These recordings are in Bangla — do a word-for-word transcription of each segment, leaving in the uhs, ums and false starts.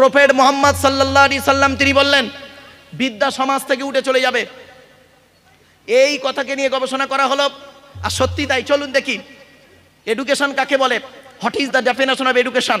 प्रफेट मुहम्मद सल्लल्लाहु अलैहि सल्लाम तिनी बोलें विद्या समाज थेके उठे चले जाबे। एई कथाके निये गवेषणा करा हलो आर सत्यि ताई। चलुन देखी एडुकेशन काके बोले, what is the definition of education.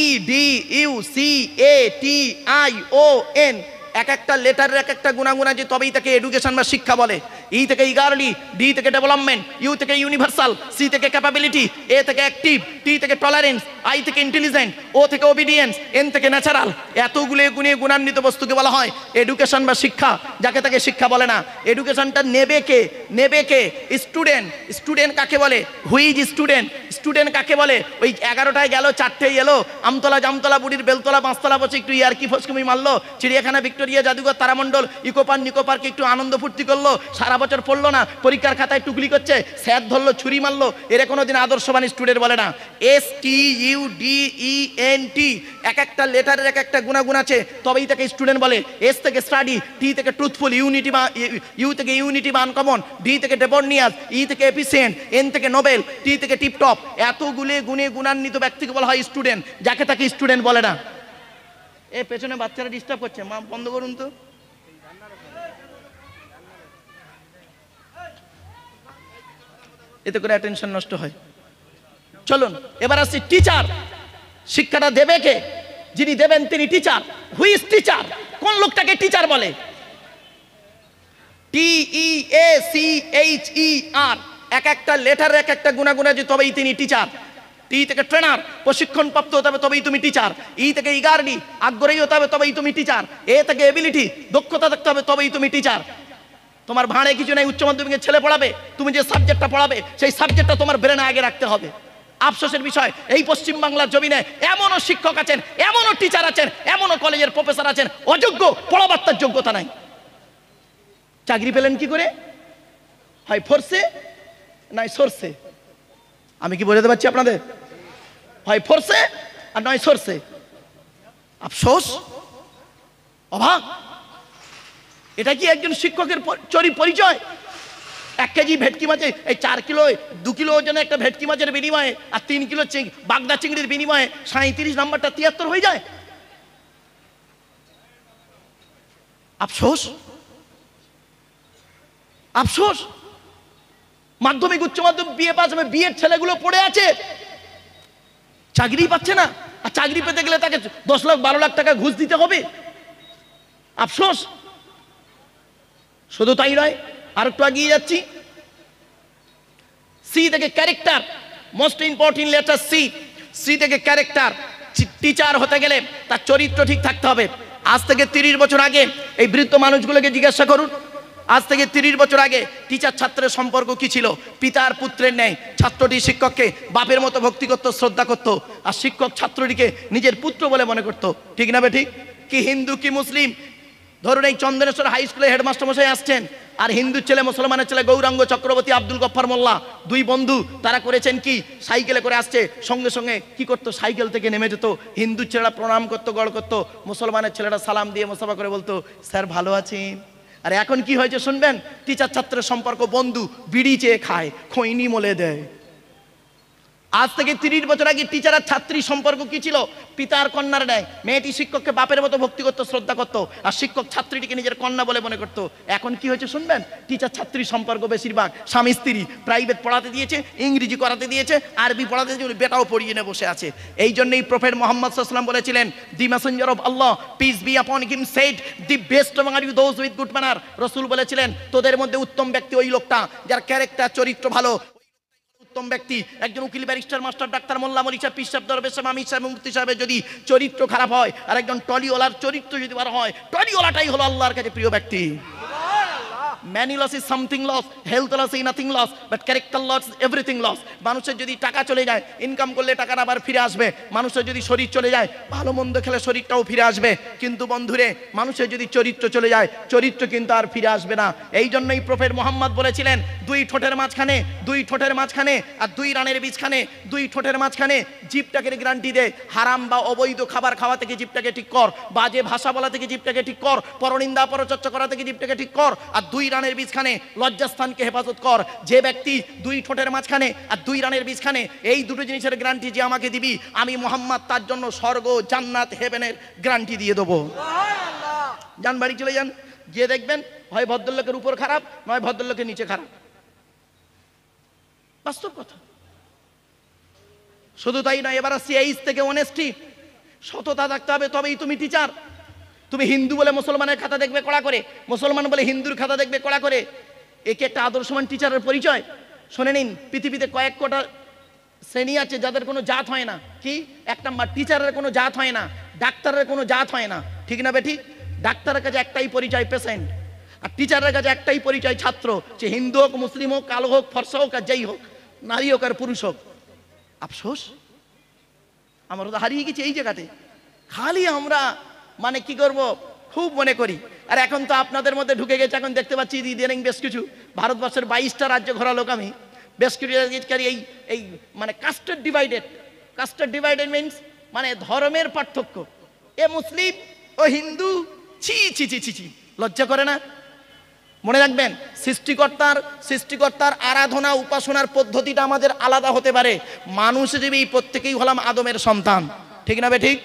E D इउ सी A T I O N एक एक लेटर एक एक गुणागुणा जे तबेई ताके एडुकेशन बा शिक्षा बोले। ई थेके इगारली, डि थेके डेवलपमेंट, यू थेके यूनिवर्सल, सी थेके कैपेबिलिटी, ए थेके एक्टिव, टी थेके टलरेंस, आई थेके इंटेलिजेंट, ओ थेके ओबिडियेंस, एन थेके न्याचाराल। एतगुलो गुणे गुणान्वित बस्तुके बला हय एडुकेशन बा शिक्षा। जाके ताके शिक्षा बोले ना। एडुकेशनटा नेबे के नेबे के स्टूडेंट स्टूडेंट काके बोले, हुइज स्टूडेंट स्टूडेंट काके बोले। ओई एगारोटाय गेलो चारटेय एलो, आमतला जामतला बुড়ির बेलतला पांचतला बसे एकटु यारकी फसकुमी मारलो, चिड़ियाखाना ভিক্টোরিয়া জাদুঘর তারামণ্ডল ইকো পার্ক নিকো পার্কে একটু আনন্দ ফুর্তি করলো, সারা বছর পড়লো না, পরীক্ষার খাতায় টুকলি করছে, স্যার ধরলো ছুরি মারলো, এর কোনোদিন আদর্শবান স্টুডেন্ট বলে না। S T U D E N T এক একটা লেটারের এক একটা গুণাগুণ আছে তবেই তাকে স্টুডেন্ট বলে। এস থেকে স্টাডি, টি থেকে ট্রুথফুল, ইউনিটি বা ইউ থেকে ইউনিটি বা আনকমন, ডি থেকে ডেবর্নিয়াস, ই থেকে এফিসিয়েন্ট, এন থেকে নোবেল, টি থেকে টিপটপ। এতগুলো গুণে গুণান্বিত ব্যক্তিকে বলা হয় স্টুডেন্ট, যাকে তাকে স্টুডেন্ট বলে না। ए पेছনে বাচ্চারা ডিস্টার্ব করছে, মা বন্ধ করুন তো। এতে করে অ্যাটেনশন নষ্ট হয়। চলুন এবার আসি টিচার। শিক্ষাটা দেবে কে? যিনি দেবেন তিনি টিচার। Who is teacher? কোন লোকটাকে টিচার বলে? টি ই এ সি এইচ ই আর এক একটা লেটার এক একটা গুণাগুণা যে তবেই তিনি টিচার। टी থেকে ট্রেনার, প্রশিক্ষণ প্রাপ্ত হতে হবে তবেই তুমি টিচার। ই থেকে ইগারডি, আগ্রহী হতে হবে তবেই তুমি টিচার। এ থেকে এবিলিটি, দক্ষতা থাকতে হবে তবেই তুমি টিচার। তোমার ভাঁড়ে কিছু নাই, উচ্চ মাধ্যমিকের ছেলে পড়াবে, তুমি যে সাবজেক্টটা পড়াবে সেই সাবজেক্টটা তোমার ব্রেনে আগে রাখতে হবে। আফসোসের বিষয় এই পশ্চিম বাংলার জমিনে এমনও শিক্ষক আছেন, এমনও টিচার আছেন, এমনও কলেজের প্রফেসর আছেন অযোগ্য, পড়াবার তার যোগ্যতা নাই। চাকরি পেলেন কি করে? হয় ফোর্সে নাই সোর্সে। আমি কি বোঝাতে পারছি আপনাদের? হয় ফোর্সে আর নয় সোর্সে। আফসোস, অভাব। এটা কি একজন শিক্ষকের চরি পরিচয়? এক কেজি ভেটকি মাছে এই চার কিলো দু কিলো ওজনে একটা ভেটকি মাছের বিনিময়ে আর তিন কিলো বাগদা চিংড়ির বিনিময়ে সাঁত্রিশ নাম্বারটা তিয়াত্তর হয়ে যায়। আফসোস, আফসোস। মাধ্যমিক উচ্চ মাধ্যমিক বিএ পাস হবে, বিএর ছেলেগুলো পড়ে আছে, চাকরি পাচ্ছে না। আর চাকরি পেতে গেলে তাকে দশ লাখ বারো লাখ টাকা ঘুষ দিতে হবে। আফসোস। শুধু তাই নয়, আর একটু এগিয়ে যাচ্ছি। সি থেকে character, most important letter C. C থেকে ক্যারেক্টার, টিচার হতে গেলে তার চরিত্র ঠিক থাকতে হবে। আজ থেকে তিরিশ বছর আগে এই বৃদ্ধ মানুষগুলোকে জিজ্ঞাসা করুন, আজ থেকে তিরিশ বছর আগে টিচার ছাত্রের সম্পর্ক কি ছিল? পিতার পুত্রের ন্যায় ছাত্রটি শিক্ষককে বাপের মতো ভক্তি করত, শ্রদ্ধা করত, আর শিক্ষক ছাত্রটিকে নিজের পুত্র বলে মনে করত। ঠিক না বেঠিক? কি হিন্দু কি মুসলিম? ধরুন এই চন্দনেশ্বর হাই স্কুলে হেডমাস্টার মশাই আসছেন, আর হিন্দুর ছেলে মুসলমানের ছেলে গৌরাঙ্গ চক্রবর্তী, আব্দুল গফফার মোল্লা, দুই বন্ধু। তারা করেছেন কি? সাইকেলে করে আসছে, সঙ্গে সঙ্গে কি করতো? সাইকেল থেকে নেমে যেত। হিন্দুর ছেলেরা প্রণাম করতো, গড় করতো, মুসলমানের ছেলেরা সালাম দিয়ে মুসাফা করে বলতো স্যার ভালো আছেন। আর এখন কি হয়েছে শুনবেন? টিচার ছাত্রের সম্পর্ক বন্ধু, বিড়ি চেয়ে খায়, খৈনি মলে দেয়। আজ থেকে তিরিশ বছর আগে টিচার আর ছাত্রী সম্পর্ক কি ছিল? পিতার কন্যার ন্যায় মেয়েটি শিক্ষককে বাপের মতো ভক্তি করতো, শ্রদ্ধা করতো, আর শিক্ষক ছাত্রীটিকে নিজের কন্যা বলে মনে করতো। এখন কি হয়েছে শুনবেন? টিচার ছাত্রী সম্পর্ক বেশিরভাগ স্বামী স্ত্রী। প্রাইভেট পড়াতে দিয়েছে, ইংরেজি করাতে দিয়েছে, আরবি পড়াতে দিয়েছে, বেটাও পড়িয়ে নিয়ে বসে আছে। এই জন্যই প্রফেট মুহাম্মদ সাল্লাল্লাহু আলাইহি ওয়াসাল্লাম বলেছিলেন, the messenger of Allah peace be upon him said, the best among you those with good manner। রাসূল বলেছিলেন তোদের মধ্যে উত্তম ব্যক্তি ওই লোকটা যার ক্যারেক্টার চরিত্র ভালো। উত্তম ব্যক্তি একজন উকিল, ব্যারিস্টার, মাস্টার, ডাক্তার, মোল্লা, মরিচা, পিসাব, দরবেশ, মামি সাহেব, মুফতি সাহেবের যদি চরিত্র খারাপ হয় আর একজন টলিওয়ালার চরিত্র যদি ভালো হয়, টলিওয়ালাটাই হলো আল্লাহর কাছে প্রিয় ব্যক্তি। Money loss is something loss, health loss is nothing loss, but character loss is everything loss। মানুষের যদি টাকা চলে যায়, ইনকাম করলে টাকাটা আবার ফিরে আসবে। মানুষের যদি শরীর চলে যায়, ভালো মন্দ খেলে শরীরটাও ফিরে আসবে। কিন্তু বন্ধুরে, মানুষের যদি চরিত্র চলে যায়, চরিত্র কিন্তু আর ফিরে আসবে না। এই জন্যই প্রফেট মুহাম্মদ বলেছিলেন দুই ঠোঁটের মাঝখানে, দুই ঠোঁটের মাঝখানে আর দুই রানের বীজখানে, দুই ঠোঁটের মাঝখানে জিভটাকে গ্যারান্টি দে, হারাম বা অবৈধ খাবার খাওয়া থেকে জিভটাকে ঠিক কর, বাজে ভাষা বলা থেকে জিভটাকে ঠিক কর, পরনিন্দা পরচর্চা করা থেকে জিভটাকে ঠিক কর, আর দুই রান রানের বিছখানে লজ্জাস্থানকে হেফাজত কর। যে ব্যক্তি দুই ঠোঁটের মাঝখানে আর দুই রানের বিছখানে এই দুটো জিনিসের গ্যারান্টি যে আমাকে দিবি, আমি মোহাম্মদ তার জন্য স্বর্গ জান্নাত হেভেনের গ্যারান্টি দিয়ে দেবো। যান, বাড়ি চলে যান, গিয়ে দেখবেন হয় ভদ্রলোকের উপর খারাপ, নয় ভদ্রলোকের নিচে খারাপ। বাস্তব কথা। শুধু তাই নয়, এবার আসছি এইজ থেকে অনেস্টি, সততা থাকতে হবে, তবেই তুমি টিচার। তুমি হিন্দু বলে মুসলমানের খাতা দেখবে কড়া করে, মুসলমান বলে হিন্দুর খাতা দেখবে কড়া করে, একে একটা আদর্শমান টিচারের পরিচয়। শুনে নিন, পৃথিবীতে কয়েক কোটা শ্রেণী আছে যাদের কোনো জাত হয় না। কি? এক নম্বর, টিচারের কোনো জাত হয় না, ডাক্তারের কোনো জাত হয় না। ঠিক না বেঠিক? ডাক্তারের কাছে একটাই পরিচয়, পেশেন্ট। আর টিচারের কাছে একটাই পরিচয়, ছাত্র। সে হিন্দু হোক, মুসলিম হোক, কালো হোক, ফর্সা হোক, আর যেই হোক, নারী হোক আর পুরুষ হোক। আফসোস, আমরা তো হারিয়ে গেছি এই জায়গাতে। খালি আমরা মানে কি করব খুব মনে করি। আর এখন তো আপনাদের মধ্যে ঢুকে গেছে, এখন দেখতে পাচ্ছি ইদানিং বেশ কিছু ভারতবর্ষের বাইশটা রাজ্য ঘোরা লোক আমি, বেশ কিছু এই এই মানে caster divided. Caster divided means মানে ধর্মের পার্থক্য, এ মুসলিম ও হিন্দু। ছি ছি ছি ছি ছি, লজ্জা করে না? মনে রাখবেন, সৃষ্টিকর্তার সৃষ্টিকর্তার আরাধনা উপাসনার পদ্ধতিটা আমাদের আলাদা হতে পারে। মানুষ হিসেবে প্রত্যেকেই হলাম আদমের সন্তান। ঠিক না বেঠিক?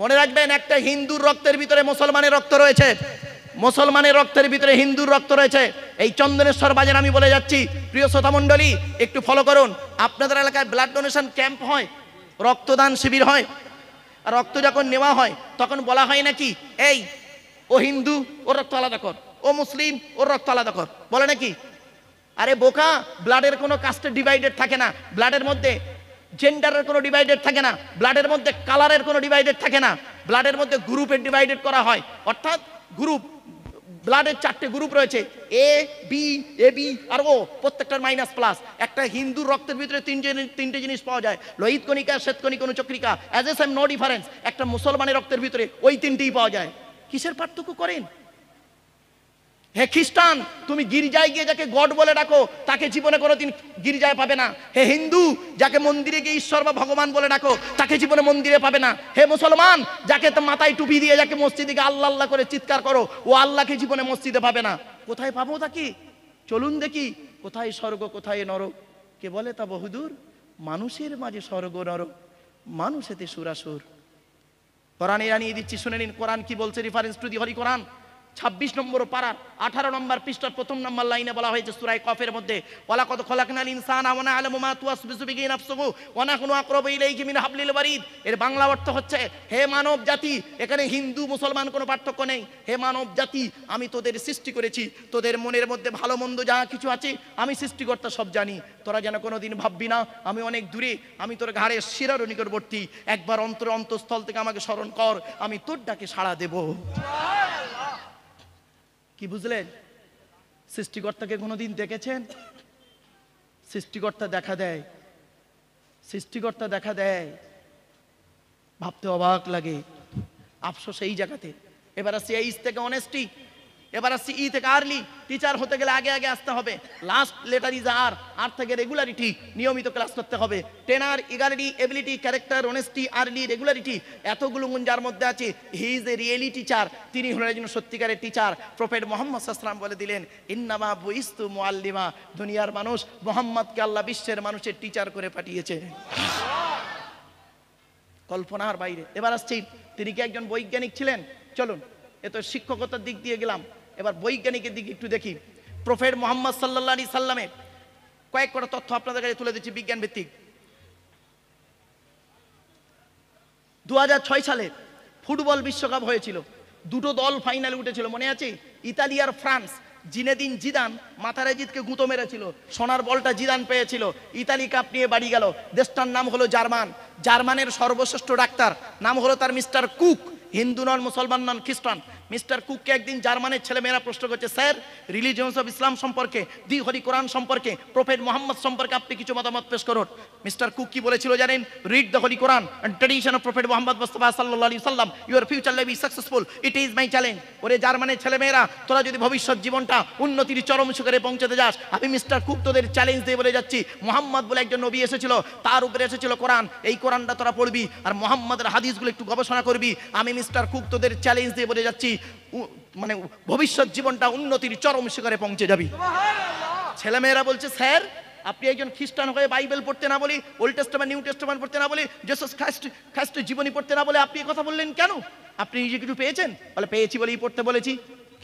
মনে রাখবেন, একটা হিন্দুর রক্তের ভিতরে মুসলমানের রক্ত রয়েছে, মুসলমানের রক্তের ভিতরে হিন্দুর রক্ত রয়েছে। এই চন্দনেশ্বর বাজার আমি বলে যাচ্ছি, প্রিয় শ্রোতা মণ্ডলী একটু ফলো করুন। আপনাদের এলাকায় ব্লাড ডোনেশন ক্যাম্প হয়, রক্তদান শিবির হয়। আর রক্ত যখন নেওয়া হয় তখন বলা হয় নাকি, এই ও হিন্দু, ওর রক্ত আলাদা কর, ও মুসলিম, ওর রক্ত আলাদা কর, বলে নাকি? আরে বোকা, ব্লাডের কোনো কাস্টে ডিভাইডেড থাকে না, ব্লাডের মধ্যে জেন্ডারের কোনো ডিভাইডেড থাকে না, ব্লাডের মধ্যে কালারের কোনো ডিভাইডেড থাকে না, ব্লাডের মধ্যে গ্রুপের ডিভাইডেড করা হয়। অর্থাৎ গ্রুপ, ব্লাডের চারটে গ্রুপ রয়েছে, এ বি, এ বি আর ও, প্রত্যেকটার মাইনাস প্লাস। একটা হিন্দুর রক্তের ভিতরে তিনটে তিনটে জিনিস পাওয়া যায়, লোহিত কণিকা, শ্বেতকণিকা, অনুচক্রিকা, as a same, no difference. একটা মুসলমানের রক্তের ভিতরে ওই তিনটেই পাওয়া যায়। কিসের পার্থক্য করেন? হে খ্রিস্টান, তুমি গির্জায় গিয়ে যাকে গড বলে ডাকো তাকে জীবনে কোনোদিন গির্জায় পাবে না। হে হিন্দু, যাকে মন্দিরে গিয়ে ঈশ্বর বা ভগবান বলে ডাকো তাকে জীবনে মন্দিরে পাবে না। হে মুসলমান, যাকে মাথায় টুপি দিয়ে যাকে মসজিদে গিয়ে আল্লাহ আল্লাহ করে চিৎকার করো, ও আল্লাহকে জীবনে মসজিদে পাবে না। কোথায় পাবো তাকে? চলুন দেখি, কোথায় স্বর্গ কোথায় নরক। কে বলে তা বহুদূর, মানুষের মাঝে স্বর্গ নরক, মানুষেতে সুরাসুর। কোরআনে জানিয়ে দিচ্ছি, শুনে নিন কোরআন কি বলছে। Reference to the holy Quran, ছাব্বিশ নম্বর পারার আঠারো নম্বর পৃষ্ঠার প্রথম নম্বর লাইনে বলা হয়েছে সূরায়ে কফের মধ্যে, ওয়ালা কদ খলাকনাল ইনসানা ওয়া না'লামু মা তুওয়াসবিসু বিহি নাফসুহু ওয়া নাহনু আকরাবু ইলাইহি মিন হাবলিল ওয়ারিদ। এর বাংলা অর্থ হচ্ছে, হে মানব জাতি, এখানে হিন্দু মুসলমান কোনো পার্থক্য নেই। হে মানব জাতি, আমি তোদের সৃষ্টি করেছি, তোদের মনের মধ্যে ভালো মন্দ যা কিছু আছে আমি সৃষ্টিকর্তা সব জানি। তোরা যেন কোনোদিন ভাববি না আমি অনেক দূরে, আমি তোর ঘাড়ে শিরার নিকটবর্তী। একবার অন্তর অন্তঃস্থল থেকে আমাকে স্মরণ কর, আমি তোর ডাকে সাড়া দেব। কি বুঝলেন? সৃষ্টিকর্তাকে কোনোদিন দেখেছেন? সৃষ্টিকর্তা দেখা দেয়, সৃষ্টিকর্তা দেখা দেয়, ভাবতে অবাক লাগে। আফসোস এই জায়গাতে। এবার আসছি এইজ থেকে অনেস্টি, এবার আসছি ই থেকে আর্লি। টিচার হতে গেলে আগে আগে আসতে হবে। Last letter is R, R থেকে রেগুলারিটি, নিয়মিত ক্লাস করতে হবে। Tenor, equality, ability, character, honesty, early, regularity, এতগুলো গুণ যার মধ্যে আছে, he is a really teacher. তিনি হলেন একজন সত্যিকারের টিচার। প্রফেট মোহাম্মদ সাল্লাল্লাহু আলাইহি ওয়াসাল্লাম বলে দিলেন, ইন্নামা বুইস্তু মুআল্লিমা, দুনিয়ার মানুষ মোহাম্মদকে আল্লাহ বিশ্বের মানুষের টিচার করে পাঠিয়েছে। কল্পনার বাইরে। এবার আসছি, তিনি কি একজন বৈজ্ঞানিক ছিলেন? চলুন, এ তো শিক্ষকতার দিক দিয়ে গেলাম, এবার বৈজ্ঞানিকের দিকে একটু দেখি। প্রফেট মোহাম্মদ সাল্লাল্লাহু আলাইহি সাল্লামের কয়েক কটা তথ্য আপনাদের কাছে তুলে দিচ্ছি বিজ্ঞান ভিত্তিক। দু হাজার ছয় সালে ফুটবল বিশ্বকাপ হয়েছিল, দুটো দল ফাইনালে উঠেছিল, মনে আছে? ইতালি আর ফ্রান্স। জিনেদিন জিদান মাতারাজিদকে গুঁতো মেরেছিল, সোনার বলটা জিদান পেয়েছিল, ইতালি কাপ নিয়ে বাড়ি গেল। দেশটার নাম হলো জার্মান। জার্মানের সর্বশ্রেষ্ঠ ডাক্তার, নাম হলো তার মিস্টার কুক। হিন্দু নন, মুসলমান নন, খ্রিস্টান। মিস্টার কুককে একদিন জার্মানের ছেলেমেয়েরা প্রশ্ন করছে, স্যার রিলিজিয়ন্স অফ ইসলাম সম্পর্কে, দি হরি কোরআন সম্পর্কে, প্রফেট মোহাম্মদ সম্পর্কে আপনি কিছু মতামত পেশ করুন। মিস্টার কুক কি বলেছিল জানেন? Read the holy Quran and tradition of prophet Muhammad Mustafa সাল্লাল্লাহু আলাইহি সাল্লাম, your future life is successful, it is my challenge. ওরে জার্মানের ছেলেমেয়েরা, তোরা যদি ভবিষ্যৎ জীবনটা উন্নতির চরম শিখরে পৌঁছাতে যাস, আমি মিস্টার কুক তোদের চ্যালেঞ্জ দিয়ে বলে যাচ্ছি, মোহাম্মদ বলে একজন নবী এসেছিল, তার উপরে এসেছিল কোরআন, এই কোরআনটা তোরা পড়বি আর মোহাম্মদের হাদিসগুলো একটু গবেষণা করবি। আমি মিস্টার কুক তোদের চ্যালেঞ্জ দিয়ে বলে যাচ্ছি, माने भविष्य जीवनटा उन्नतिर चरम शिखरे पहुंचे जाबी। छेलेमेयेरा बोलছে স্যার আপনি একজন খ্রিস্টান হয়ে বাইবেল পড়তে না বলি, ওল্ড টেস্টামেন্ট নিউ টেস্টামেন্ট পড়তে না বলি, জিসাস খ্রিস্ট খ্রিস্টের জীবনী পড়তে না বলে আপনি এই কথা বললেন কেন? আপনি নিজে কিছু পেয়েছেন? বলে পেয়েছি বলেই পড়তে বলেছি।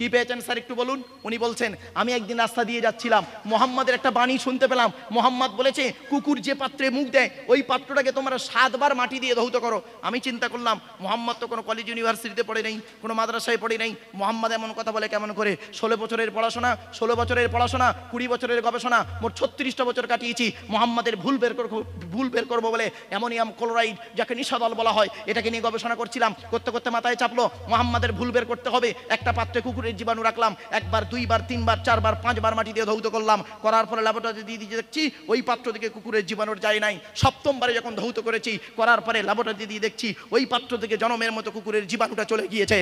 কি পেয়েছেন স্যার একটু বলুন? উনি বলছেন আমি একদিন রাস্তা দিয়ে যাচ্ছিলাম, মোহাম্মদের একটা বাণী শুনতে পেলাম। মোহাম্মদ বলেছে কুকুর যে পাত্রে মুখ দেয় ওই পাত্রটাকে তোমরা সাতবার মাটি দিয়ে ধৌত করো। আমি চিন্তা করলাম মোহাম্মদ তো কোনো কলেজ ইউনিভার্সিটিতে পড়ে নেই, কোনো মাদ্রাসায় পড়ে নেই, মোহাম্মদ এমন কথা বলে কেমন করে? ষোলো বছরের পড়াশোনা ষোলো বছরের পড়াশোনা কুড়ি বছরের গবেষণা, মোট ছত্রিশটা বছর কাটিয়েছি মোহাম্মদের ভুল বের করবো ভুল বের করবো বলে অ্যামোনিয়াম ক্লোরাইড যাকে নিশাদল বলা হয় এটাকে নিয়ে গবেষণা করছিলাম। করতে করতে মাথায় চাপলো মোহাম্মদের ভুল বের করতে হবে। একটা পাত্রে কুকুর জীবাণু রাখলাম, একবার দুইবার তিনবার চারবার পাঁচবার মাটি দিয়ে ধৌত করলাম। করার পরে ল্যাবরেটরিতে দিয়ে দিয়ে দেখছি ওই পাত্র থেকে কুকুরের জীবাণু যায় নাই। সপ্তমবারে যখন ধৌত করেছি করার পরে ল্যাবরেটরিতে দিয়ে দেখছি ওই পাত্র থেকে জনমের মতো কুকুরের জীবাণুটা চলে গিয়েছে।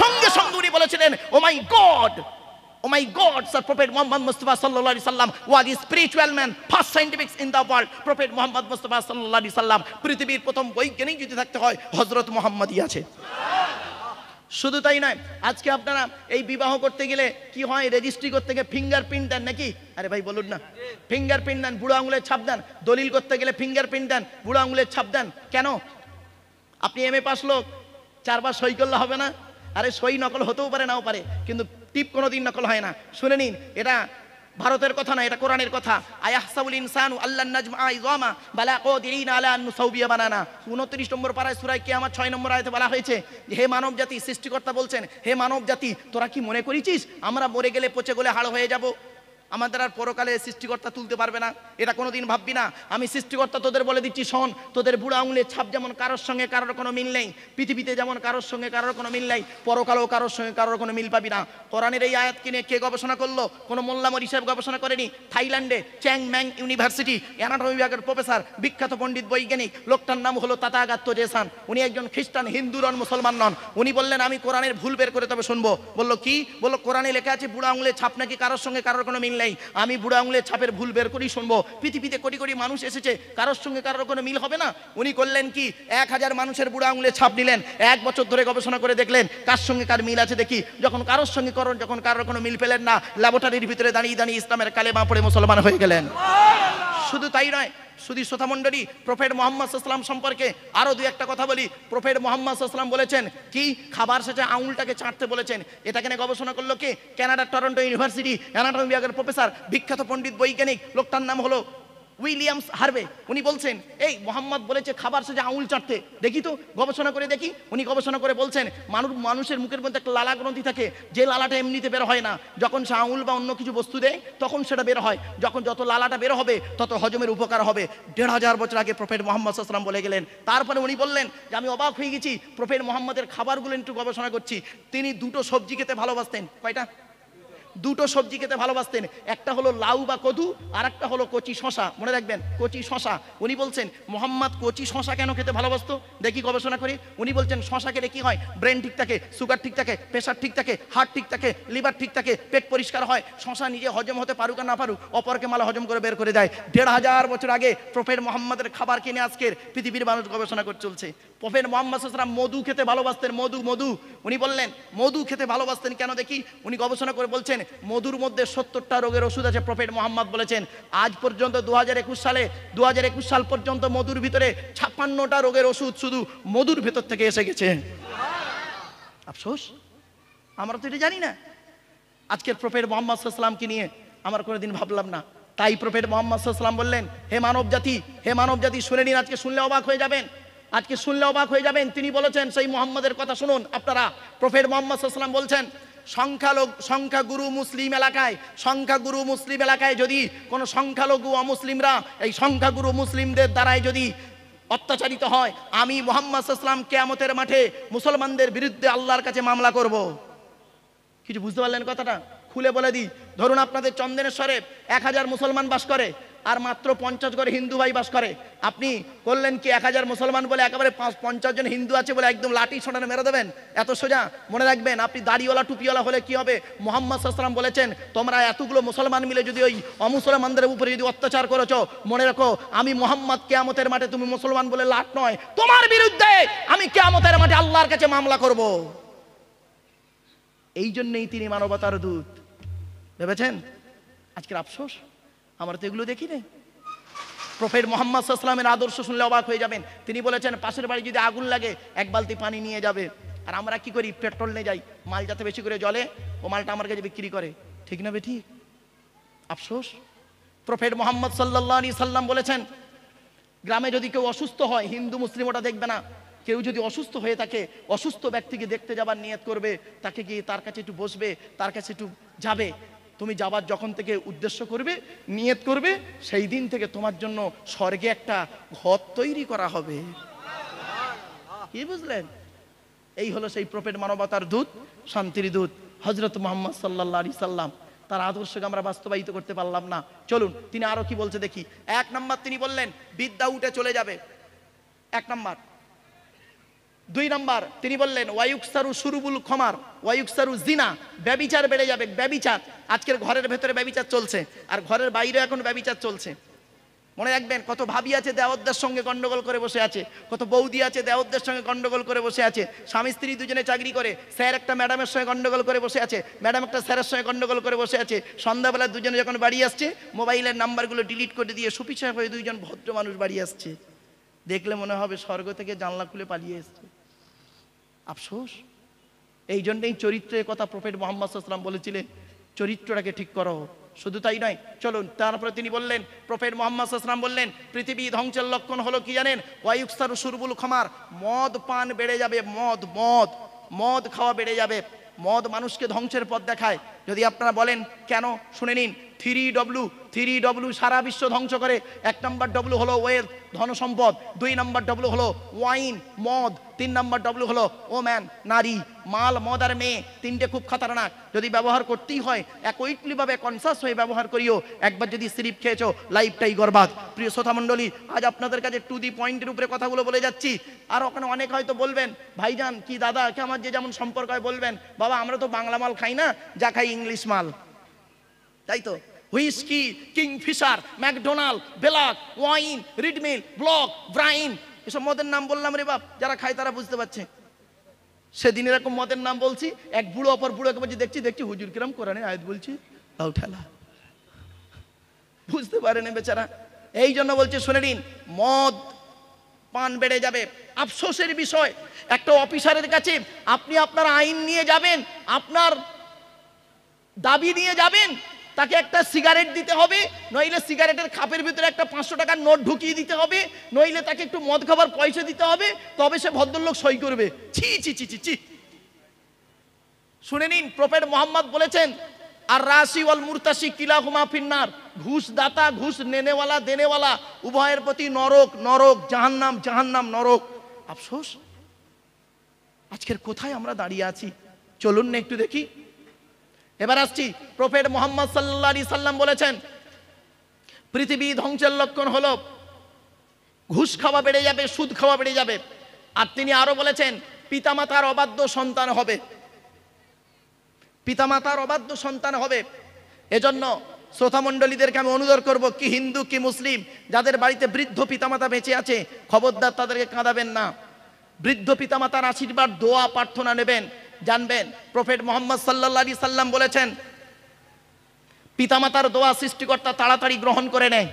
সঙ্গে সঙ্গে উনি বলেছিলেন oh my god, oh my god sir, prophet Muhammad Mustafa সাল্লাল্লাহু আলাইহি সাল্লাম was is spiritual man first scientifics in the world. Prophet Muhammad Mustafa সাল্লাল্লাহু আলাইহি সাল্লাম পৃথিবীর প্রথম বৈজ্ঞানিক যদি থাকতে হয় হযরত মুহাম্মদই আছে। শুধু তাই নয়, আজকে আপনারা এই বিবাহ করতে গেলে কি হয়, রেজিস্ট্রি করতে গিয়ে ফিঙ্গার প্রিন্ট দেন নাকি? আরে ভাই বলুন না, ফিঙ্গার প্রিন্ট দেন, বুড়ো আঙুলের ছাপ দেন, দলিল করতে গেলে ফিঙ্গার প্রিন্ট দেন, বুড়ো আঙুলের ছাপ দেন। কেন? আপনি এম এ পাস লোক, চারবার সই করলে হবে না? আরে সই নকল হতেও পারে নাও পারে, কিন্তু টিপ কোনোদিন নকল হয় না। শুনে নিন, এটা ভারতের কথা না, এটা কোরআনের কথা। আয়াহসাবুল ইনসানু আল্লান নাজমা ইযামা বালা কাদিরিনা আলা আন নুসাবিয়া বানানা। উনত্রিশ নম্বর পারায় সূরা কিয়ামত ছয় নম্বর আয়াতে বলা হয়েছে, হে মানবজাতি, সৃষ্টিকর্তা বলছেন হে মানবজাতি, তোরা কি মনে করেছিস আমরা মরে গেলে পচে গলে হাড় হয়ে যাব, আমাদের আর পরকালে সৃষ্টিকর্তা তুলতে পারবে না? এটা কোনোদিন ভাববি না। আমি সৃষ্টিকর্তা তোদের বলে দিচ্ছি, শোন, তোদের বুড়া আঙুলের ছাপ যেমন কারোর সঙ্গে কারোর কোনো মিল নেই, পৃথিবীতে যেমন কারোর সঙ্গে কারোর কোনো মিল নেই, পরকালেও কারোর সঙ্গে কারোর কোনো মিল পাবি না। কোরআনের এই আয়াত কিনে কে গবেষণা করলো? কোনো মোল্লামর হিসাব গবেষণা করেনি। থাইল্যান্ডে চ্যাং ম্যাং ইউনিভার্সিটি অ্যানাটমি বিভাগের প্রফেসর, বিখ্যাত পণ্ডিত বৈজ্ঞানিক, লোকটার নাম হলো তাতাগাত তোজেসান। উনি একজন খ্রিস্টান, হিন্দু নন, মুসলমান নন। উনি বললেন আমি কোরআনের ভুল বের করে তবে শুনবো। বললো কি? বললো কোরআনে লেখা আছে বুড়া আঙুলের ছাপ নাকি কারোর সঙ্গে কারোর কোনো মিল। আমি বুড়া আঙুলের ছাপের ভুল বের করি, শুনবো। পৃথিবীতে কোটি কোটি মানুষ এসেছে, কারোর সঙ্গে কারোর কোনো মিল হবে না। উনি করলেন কি, এক হাজার মানুষের বুড়া আঙুলের ছাপ নিলেন, এক বছর ধরে গবেষণা করে দেখলেন কার সঙ্গে কার মিল আছে দেখি। যখন কারোর সঙ্গে করুন যখন কারোর কোনো মিল পেলেন না, ল্যাবরেটরির ভিতরে দাঁড়িয়ে দাঁড়িয়ে ইসলামের কালেমা পড়ে মুসলমান হয়ে গেলেন। শুধু তাই নয়, সুধী শ্রোতা মণ্ডলী, প্রফেট মোহাম্মদ সাল্লাল্লাহু আলাইহি ওয়াসাল্লাম সম্পর্কে আরও দুই একটা কথা বলি। প্রফেট মোহাম্মদ সাল্লাল্লাহু আলাইহি ওয়াসাল্লাম বলেছেন কি, খাবার শেষে আঙুলটাকে চাটতে বলেছেন। এটা কেন গবেষণা করলো কে? কানাডার টরন্টো ইউনিভার্সিটি অ্যানাটমি বিভাগের প্রফেসর, বিখ্যাত পণ্ডিত বৈজ্ঞানিক, লোকটার নাম হলো উইলিয়ামস হার্ভে। উনি বলছেন এই মোহাম্মদ বলেছে খাবার শেষে আঙুল চাটতে, দেখি তো গবেষণা করে দেখি। উনি গবেষণা করে বলছেন মানুষ মানুষের মুখের মধ্যে একটা লালা গ্রন্থি থাকে, যে লালাটা এমনিতে বের হয় না, যখন সে আঙুল বা অন্য কিছু বস্তু দেয় তখন সেটা বের হয়। যখন যত লালাটা বের হবে তত হজমের উপকার হবে। দেড় হাজার বছর আগে প্রফেট মোহাম্মদ সাল্লাল্লাহু আলাইহি ওয়াসাল্লাম বলে গেলেন। তারপরে উনি বললেন যে আমি অবাক হয়ে গেছি, প্রফেট মোহাম্মদের খাবারগুলো একটু গবেষণা করছি। তিনি দুটো সবজি খেতে ভালোবাসতেন। কয়টা? দুটো সবজি খেতে ভালোবাসতেন। একটা হলো লাউ বা কদু, আর একটা হলো কচি শশা। মনে রাখবেন, কচি শশা। উনি বলছেন মোহাম্মদ কচি শশা কেন খেতে ভালোবাসতো দেখি গবেষণা করে। উনি বলছেন শশা খেলে কি হয়, ব্রেন ঠিক থাকে, সুগার ঠিক থাকে, প্রেশার ঠিক থাকে, হার্ট ঠিক থাকে, লিভার ঠিক থাকে, পেট পরিষ্কার হয়। শশা নিজে হজম হতে পারুক আর না পারুক অপরকে মালা হজম করে বের করে দেয়। দেড় হাজার বছর আগে প্রফেট মোহাম্মদের খাবার কিনে আজকের পৃথিবীর মানুষ গবেষণা করে চলছে। প্রফেট মোহাম্মদ সাল্লাল্লাহু আলাইহি ওয়াসাল্লাম মধু খেতে ভালোবাসতেন। মধু মধু উনি বললেন মধু খেতে ভালোবাসতেন কেন দেখি। উনি গবেষণা করে বলছেন মধুর মধ্যে সত্তরটা রোগের ওষুধ আছে, প্রফেট মোহাম্মদ বলেছেন। আজ পর্যন্ত দু হাজার একুশ সালে দু হাজার একুশ সাল পর্যন্ত মধুর ভিতরে ছাপ্পান্নটা রোগের ওষুধ শুধু মধুর ভেতর থেকে এসে গেছে। আফসোস, আমরা তো এটা জানি না। আজকের প্রফেট মোহাম্মদ সাল্লাল্লাহু আলাইহি ওয়াসাল্লামকে নিয়ে আমরা কোনোদিন ভাবলাম না। তাই প্রফেট মোহাম্মদ সাল্লাল্লাহু আলাইহি ওয়াসাল্লাম বললেন হে মানব জাতি, হে মানব জাতি শুনে নিন, আজকে শুনলে অবাক হয়ে যাবেন। আজকে শুনলে অবাক হয়ে যাবেন তিনি বলেছেন, সেই মোহাম্মদের কথা শুনুন আপনারা। প্রফেট মোহাম্মদ সাল্লাল্লাহু আলাইহি ওয়াসাল্লাম বলছেন সংখ্যালঘু সংখ্যাগুরু মুসলিম এলাকায় সংখ্যাগুরু মুসলিম এলাকায় যদি কোনো সংখ্যালঘু অমুসলিমরা এই সংখ্যাগুরু মুসলিমদের দ্বারাই যদি অত্যাচারিত হয়, আমি মুহাম্মদ সাল্লাল্লাহু আলাইহি ওয়াসাল্লাম কিয়ামতের মাঠে মুসলমানদের বিরুদ্ধে আল্লাহর কাছে মামলা করব। কিছু বুঝতে পারলেন কথাটা? খুলে বলে দিই, ধরুন আপনাদের চন্দনেশ্বরে এক হাজার মুসলমান বাস করে আর মাত্র পঞ্চাশ করে হিন্দু ভাই বাস করে। আপনি করলেন কি, এক হাজার মুসলমান বলে একেবারে পাঁচ পঞ্চাশ জন হিন্দু আছে বলে একদম লাঠি সোনানে মেরে দেবেন? এত সোজা? মনে রাখবেন, আপনি দাড়িওয়ালা টুপিওয়ালা হলে কি হবে? মোহাম্মদ সাল্লাল্লাহু আলাইহি ওয়াসাল্লাম বলেছেন তোমরা এতগুলো মুসলমান মিলে যদি ওই অমুসলমানদের উপরে যদি অত্যাচার করেছো, মনে রাখো আমি মোহাম্মদ কিয়ামতের মাঠে তুমি মুসলমান বলে লাট নয়, তোমার বিরুদ্ধে আমি কিয়ামতের মাঠে আল্লাহর কাছে মামলা করব। এই জন্যই তিনি মানবতার দূত। ভেবেছেন আজকের আফসোস, আমরা তো এগুলো দেখি নাই। প্রফেট মুহাম্মদ সাল্লাল্লাহু আলাইহি ওয়াসাল্লামের আদর্শ শুনলে অবাক হয়ে যাবেন। তিনি বলেছেন পাশের বাড়ি যদি আগুন লাগে এক বালতি পানি নিয়ে যাবে, আর আমরা কি করি, পেট্রোল নিয়ে যাই, মাল যাতে বেশি করে জ্বলে, ও মালটা আমার কাছে বিক্রি করে, ঠিক না বেঠি? আফসোস। প্রফেট মুহাম্মদ সাল্লাল্লাহু আলাইহি ওয়াসাল্লাম বলেছেন গ্রামে যদি কেউ অসুস্থ হয়, হিন্দু মুসলিম ওটা দেখবে না, কেউ যদি অসুস্থ হয়ে থাকে অসুস্থ ব্যক্তিকে দেখতে যাবার নিয়ত করবে, তাকে গিয়ে তার কাছে একটু বসবে, তার কাছে একটু যাবে। তুমি যাবার যখন থেকে উদ্দেশ্য করবে, নিয়ত করবে, সেই দিন থেকে তোমার জন্য স্বর্গে একটা ঘর তৈরি করা হবে। কি বুঝলেন? এই হলো সেই প্রফেট, মানবতার দূত, শান্তির দূত হজরত মুহাম্মদ সাল্লাল্লাহু আলাইহি সাল্লাম। তার আদর্শকে আমরা বাস্তবায়িত করতে পারলাম না। চলুন তিনি আরো কি বলছে দেখি। এক নম্বর তিনি বললেন বিদ্যা উঠে চলে যাবে, এক নম্বর। দুই নম্বর তিনি বললেন ওয়ায়ুকসারু সুরুবুল খমার ওয়ায়ুকসারু জিনা, ব্যভিচার বেড়ে যাবে। ব্যভিচার, আজকের ঘরের ভেতরে ব্যভিচার চলছে, আর ঘরের বাইরে এখন ব্যভিচার চলছে। মনে রাখবেন কত ভাবি আছে দেওয়ারদের সঙ্গে গন্ডগোল করে বসে আছে, কত বৌদি আছে দেওয়ারদের সঙ্গে গন্ডগোল করে বসে আছে, স্বামী স্ত্রী দুজনে চাকরি করে, স্যার একটা ম্যাডামের সঙ্গে গন্ডগোল করে বসে আছে, ম্যাডাম একটা স্যারের সঙ্গে গন্ডগোল করে বসে আছে। সন্ধ্যাবেলা দুজনে যখন বাড়ি আসছে মোবাইলের নাম্বারগুলো ডিলিট করে দিয়ে সুপিসার হয়ে দুইজন ভদ্র মানুষ বাড়ি আসছে, দেখলে মনে হবে স্বর্গ থেকে জানলা খুলে পালিয়ে এসছে। আফসোস। এই জন্যই চরিত্রের কথা প্রফেট মুহাম্মদ সাল্লাল্লাহু আলাইহি ওয়াসাল্লাম বলেছিলেন, চরিত্রটাকে ঠিক করো। শুধু তাই নয়, চলুন তারপরে তিনি বললেন, প্রফেট মুহাম্মদ সাল্লাল্লাহু আলাইহি ওয়াসাল্লাম বললেন পৃথিবী ধ্বংসের লক্ষণ হলো কি জানেন, ওয়ায়ুকসারু সুরবুল খমার, মদ পান বেড়ে যাবে। মদ মদ মদ খাওয়া বেড়ে যাবে। মদ মানুষকে ধ্বংসের পথ দেখায়। যদি আপনারা বলেন কেন, শুনে নিন। থ্রি ডব্লু থ্রি ডব্লু সারা বিশ্ব ধ্বংস করে। এক নম্বর ডব্লু হলো ওয়েলথ, ধনসম্পদ। দুই নম্বর ডব্লু হলো ওয়াইন, মদ। তিন নম্বর ডব্লু হলো ওম্যান, নারী। মাল, মদ আর মেয়ে, তিনটে খুব খাতারনাক। যদি ব্যবহার করতেই হয় একইভাবে কনসাস হয়ে ব্যবহার করিও। একবার যদি স্লিপ খেয়েছো লাইফটাই গরবাদ। প্রিয় শ্রোতা মণ্ডলী, আজ আপনাদের কাছে টু দি পয়েন্টের উপরে কথাগুলো বলে যাচ্ছি। আর ওখানে অনেক হয়তো বলবেন ভাইজান কি দাদা কি আমার যে যেমন সম্পর্ক হয়, বলবেন বাবা আমরা তো বাংলা মাল খাই না, যা খাই ইংলিশ মাল, তাই তো? Whisky, Kingfisher, McDonald, black, wine, রিডমিল, block, Brian, এসব মদের নাম বললাম রে বাপ, যারা খায় তারা বুঝতে পারছে। সেদিন এরকম মদের নাম বলছি, এক বুড়ো অপর বুড়োকে বলছি দেখছি দেখছি হুজুর কিরাম কোরআনে আয়াত বলছি, তাও ঠেলা, বুঝতে পারে না বেচারা। এই জন্য বলছে শুনে নিন, মদ পান বেড়ে যাবে। আফসোসের বিষয়, একটা অফিসারের কাছে আপনি আপনার আইন নিয়ে যাবেন, আপনার দাবি নিয়ে যাবেন, তাকে একটা সিগারেট দিতে হবে, নইলে সিগারেটের খাপের ভিতরে একটা পাঁচশো টাকার নোট ঢুকিয়ে দিতে হবে, নইলে তাকে একটু মদ খাবার পয়সা দিতে হবে, তবে সে ভদ্রলোক সই করবে। ছি ছি ছি ছি ছি। শুনে নিন, প্রফেট মুহাম্মদ বলেছেন আর রাসি ওয়াল মুরতাসি কিলাহুমা ফিন্নার, ঘুষ দাতা, ঘুষ নেনেওয়ালা, দেনেওয়ালা উভয়ের প্রতি নরক, নরক, জাহান্নাম, জাহান্নাম, নরক। আফসোস, আজকের কোথায় আমরা দাঁড়িয়ে আছি। চলুন না একটু দেখি। এবার আসছি, প্রফেট মুহাম্মদ সাল্লাল্লাহু আলাইহি সাল্লাম বলেছেন পৃথিবী ধ্বংসের লক্ষণ হলো ঘুষ খাওয়া বেড়ে যাবে, সুদ খাওয়া বেড়ে যাবে। আর তিনি আরো বলেছেন পিতামাতার অবাধ্য সন্তান হবে, পিতামাতার অবাধ্য সন্তান হবে। এজন্য শ্রোতা মণ্ডলীদেরকে আমি অনুরোধ করব, কি হিন্দু কি মুসলিম, যাদের বাড়িতে বৃদ্ধ পিতামাতা বেঁচে আছে খবরদার তাদেরকে কাঁদাবেন না। বৃদ্ধ পিতামাতার আশীর্বাদ, দোয়া, প্রার্থনা নেবেন। জানবেন প্রফেট মুহাম্মদ সাল্লাল্লাহু আলাইহি সাল্লাম বলেছেন পিতামাতার দোয়া সৃষ্টিকর্তা তাড়াতাড়ি গ্রহণ করে নেয়,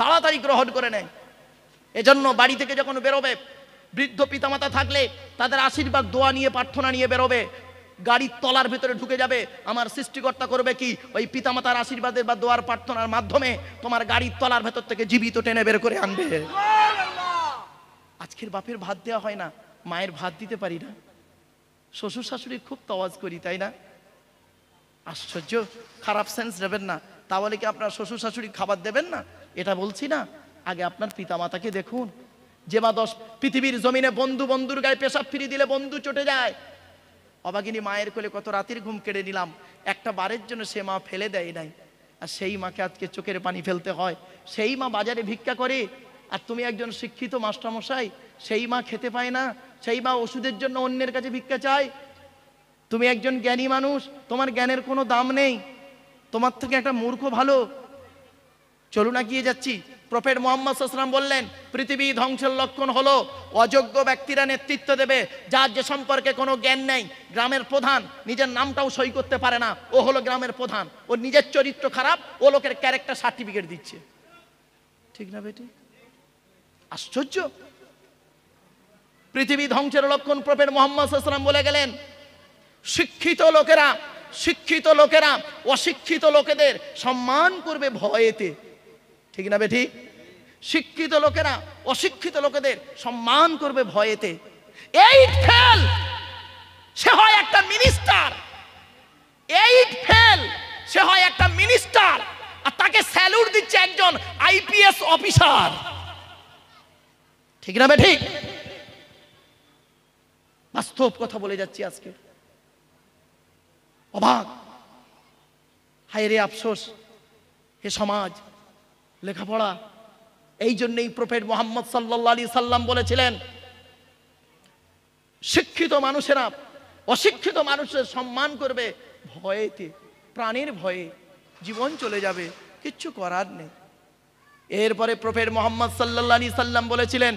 তাড়াতাড়ি গ্রহণ করে নেয়। এজন্য বাড়ি থেকে যখন বেরোবে, বৃদ্ধ পিতামাতা থাকলে তাদের আশীর্বাদ, দোয়া নিয়ে, প্রার্থনা নিয়ে বেরোবে। গাড়ির তলার ভিতরে ঢুকে যাবে, আমার সৃষ্টিকর্তা করবে কি, ওই পিতামাতার আশীর্বাদের বা দোয়ার প্রার্থনার মাধ্যমে তোমার গাড়ির তলার ভেতর থেকে জীবিত টেনে বের করে আনবে। আজকের বাপের ভাত দেওয়া হয় না, মায়ের ভাত দিতে পারি না, শ্বশুর শাশুড়ি খুব তওয়াজ করি, তাই না? আশ্চর্য, খারাপ সেন্স দেবেন না। তাহলে কি আপনার শ্বশুর শাশুড়ি খাবার দেবেন না? এটা বলছি না, আগে আপনার পিতামাতাকে দেখুন। যে মা দশ পৃথিবীর জমিনে বন্ধু বন্ধুর গায়ে পেশাব ফিরিয়ে দিলে বন্ধু চটে যায়। অভাগিনী মায়ের কোলে কত রাতের ঘুম কেড়ে নিলাম, একটা বারের জন্য সে মা ফেলে দেয় নাই, আর সেই মাকে আজকে চোখের পানি ফেলতে হয়। সেই মা বাজারে ভিক্ষা করে, আর তুমি একজন শিক্ষিত মাস্টারমশাই, সেই মা খেতে পায় না, সেই মা ওষুধের জন্য অন্যের কাছে ভিক্ষা চায়। তুমি একজন জ্ঞানী মানুষ, তোমার জ্ঞানের কোনো দাম নেই, তোমার থেকে একটা মূর্খ ভালো। চলুন না গিয়ে যাচ্ছি, प्रफेट मुहम्मद सल्लल्लाहु अलैहि वसल्लम पृथ्वी ध्वंसेर लक्षण हलो अयोग्य व्यक्तिरा नेतृत्व देबे जार जे सम्पर्के कोनो ज्ञान नेई। ग्रामेर प्रधान निजेर नामटाओ सही करते पारे ना, ओ हलो ग्रामेर प्रधान, ओ निजेर चरित्र खराब, ओ लोकेर क्यारेक्टार सार्टिफिकेट दिच्छे, ठीक ना बेटी? आश्चर्य। पृथ्वी ध्वंसेर लक्षण प्रफेट मुहम्मद सल्लल्लाहु अलैहि वसल्लम बोले गेलेन शिक्षित लोकेरा शिक्षित लोकेरा अशिक्षित लोकेदेर सम्मान करबे भयेते, ठीक ना बेटी? शिक्षित लोकेरा अशिक्षित लोकेदेर सम्मान करबे भयेते। এইট ফেল সে হয় একটা মিনিস্টার, এইট ফেল সে হয় একটা মিনিস্টার, আর তাকে স্যালুট দিচ্ছে একজন আইপিএস অফিসার, ঠিক না বেটি? বাস্তব কথা বলে যাচ্ছি আজকে, অবাক। হায় রে আফসোস হে সমাজ। লেখাপড়া এই জন্যই প্রফেট মুহাম্মদ সাল্লাল্লাহু আলাইহি সাল্লাম বলেছিলেন শিক্ষিত মানুষেরা অশিক্ষিত মানুষের সম্মান করবে ভয়েতে, প্রাণের ভয়ে। জীবন চলে যাবে, কিচ্ছু করার নেই। এরপরে প্রফেট মুহাম্মদ সাল্লাল্লাহু আলাইহি সাল্লাম বলেছিলেন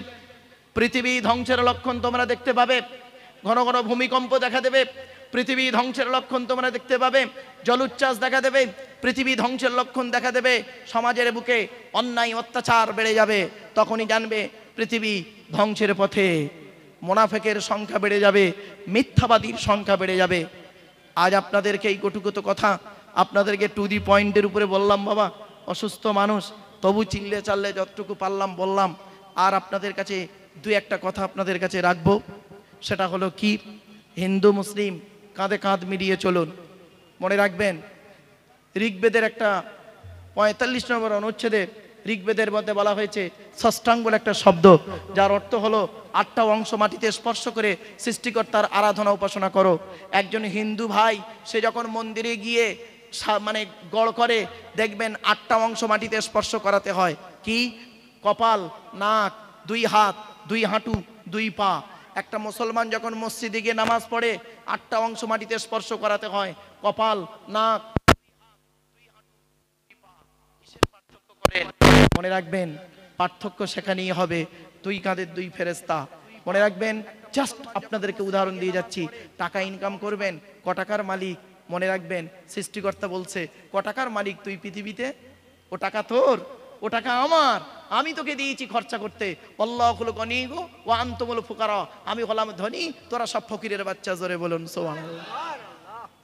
পৃথিবী ধ্বংসের লক্ষণ তোমরা দেখতে পাবে, ঘন ঘন ভূমিকম্প দেখা দেবে। পৃথিবী ধ্বংসের লক্ষণ তোমরা দেখতে পাবে, জলোচ্ছ্বাস দেখা দেবে। পৃথিবী ধ্বংসের লক্ষণ দেখা দেবে, সমাজের বুকে অন্যায় অত্যাচার বেড়ে যাবে। তখনই জানবে পৃথিবী ধ্বংসের পথে। মুনাফিকের সংখ্যা বেড়ে যাবে, মিথ্যাবাদীর সংখ্যা বেড়ে যাবে। আজ আপনাদেরকে এই কটুকত কথা আপনাদেরকে টু দি পয়েন্টের উপরে বললাম। বাবা অসুস্থ মানুষ, তবু চিল্লে চাললে যতটুকু পারলাম বললাম। আর আপনাদের কাছে দুই একটা কথা আপনাদের কাছে রাখবো, সেটা হলো কি, হিন্দু মুসলিম কাঁধে কাঁধ মিলিয়ে চলুন। মনে রাখবেন ঋগ্বেদের একটা পঁয়তাল্লিশ নম্বর অনুচ্ছেদে ঋগ্বেদের মধ্যে বলা হয়েছে ষষ্ঠাঙ্গ বলে একটা শব্দ, যার অর্থ হলো আটটা অংশ মাটিতে স্পর্শ করে সৃষ্টিকর্তার আরাধনা উপাসনা করো। একজন হিন্দু ভাই সে যখন মন্দিরে গিয়ে মানে গড় করে, দেখবেন আটটা অংশ মাটিতে স্পর্শ করাতে হয়। কি? কপাল, নাক, দুই হাত, দুই হাঁটু, দুই পা। একটা মুসলমান যখন মসজিদে গিয়ে নামাজ পড়ে আটটা অংশ মাটিতে স্পর্শ করাতে হয়, কপাল, নাক, মনে রাখবেন পার্থক্য সেখানেই হবে। দুই কাঁধের দুই ফেরেশতা। মনে রাখবেন, জাস্ট আপনাদেরকে উদাহরণ দিয়ে যাচ্ছি। টাকা ইনকাম করবেন, ক টাকার মালিক? মনে রাখবেন সৃষ্টিকর্তা বলছে ক টাকার মালিক তুই পৃথিবীতে? ও টাকা তোর, ও টাকা আমার, আমি তোকে দিয়েছি খরচা করতে। আল্লাহুল গনি ও আনতুমুল ফুকারা, আমি হলাম ধনী, তোরা সব ফকিরের বাচ্চা। জোরে বলুন সুবহানাল্লাহ।